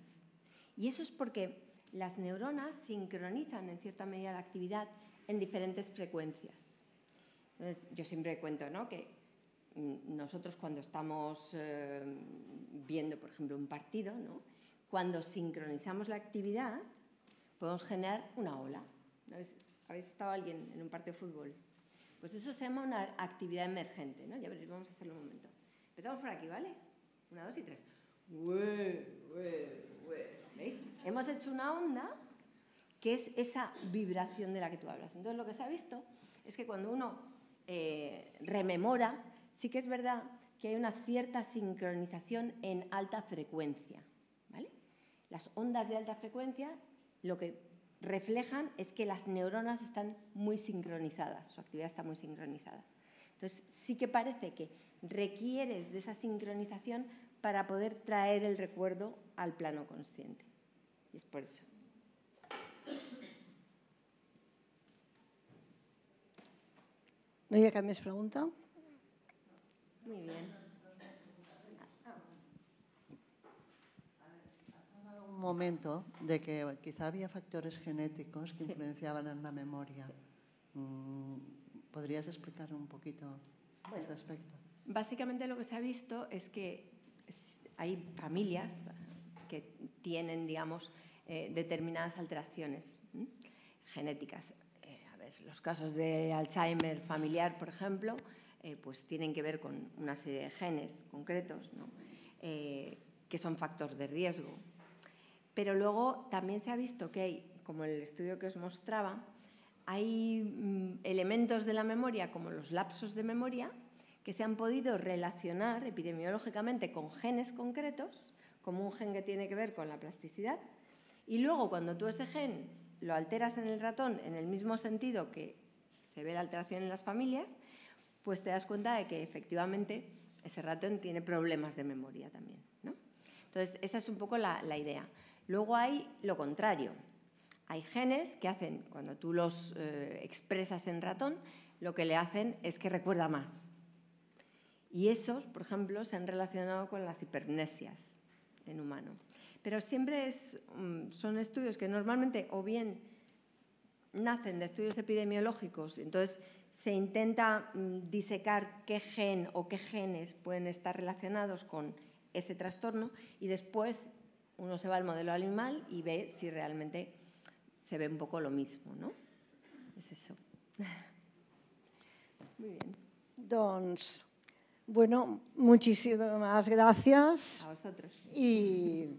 Y eso es porque las neuronas sincronizan en cierta medida la actividad en diferentes frecuencias. Entonces, yo siempre cuento, ¿no?, que nosotros cuando estamos eh, viendo, por ejemplo, un partido, ¿no?, cuando sincronizamos la actividad, podemos generar una ola. ¿No habéis, habéis estado alguien en un partido de fútbol? Pues eso se llama una actividad emergente, ¿no? Ya veréis, vamos a hacerlo un momento. Empezamos por aquí, ¿vale? Una, dos y tres. Ué, ué, ué. ¿Veis? Hemos hecho una onda que es esa vibración de la que tú hablas. Entonces, lo que se ha visto es que cuando uno eh, rememora, sí que es verdad que hay una cierta sincronización en alta frecuencia, ¿vale? Las ondas de alta frecuencia lo que reflejan es que las neuronas están muy sincronizadas, su actividad está muy sincronizada. Entonces, sí que parece que requieres de esa sincronización para poder traer el recuerdo al plano consciente. Y es por eso. ¿No hay que me pregunta? Muy bien. Has hablado un momento de que quizá había factores genéticos que sí. influenciaban en la memoria. ¿Podrías explicar un poquito bueno, este aspecto? Básicamente lo que se ha visto es que hay familias que tienen, digamos, eh, determinadas alteraciones ¿eh? genéticas. Eh, a ver, los casos de Alzheimer familiar, por ejemplo, Eh, pues tienen que ver con una serie de genes concretos, ¿no? eh, que son factores de riesgo. Pero luego también se ha visto que hay, como el estudio que os mostraba, hay mmm, elementos de la memoria, como los lapsos de memoria, que se han podido relacionar epidemiológicamente con genes concretos, como un gen que tiene que ver con la plasticidad, y luego cuando tú ese gen lo alteras en el ratón en el mismo sentido que se ve la alteración en las familias, pues te das cuenta de que efectivamente ese ratón tiene problemas de memoria también, ¿no? Entonces, esa es un poco la, la idea. Luego hay lo contrario. Hay genes que hacen, cuando tú los eh, expresas en ratón, lo que le hacen es que recuerda más. Y esos, por ejemplo, se han relacionado con las hipernesias en humano. Pero siempre es, son estudios que normalmente o bien nacen de estudios epidemiológicos, entonces se intenta disecar qué gen o qué genes pueden estar relacionados con ese trastorno y después uno se va al modelo animal y ve si realmente se ve un poco lo mismo, ¿no? Es eso. Muy bien. Doncs, bueno, muchísimas gracias. A vosotros. Y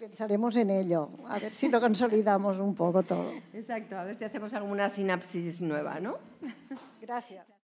pensaremos en ello, a ver si lo consolidamos un poco todo. Exacto, a ver si hacemos alguna sinapsis nueva, ¿no? Gracias.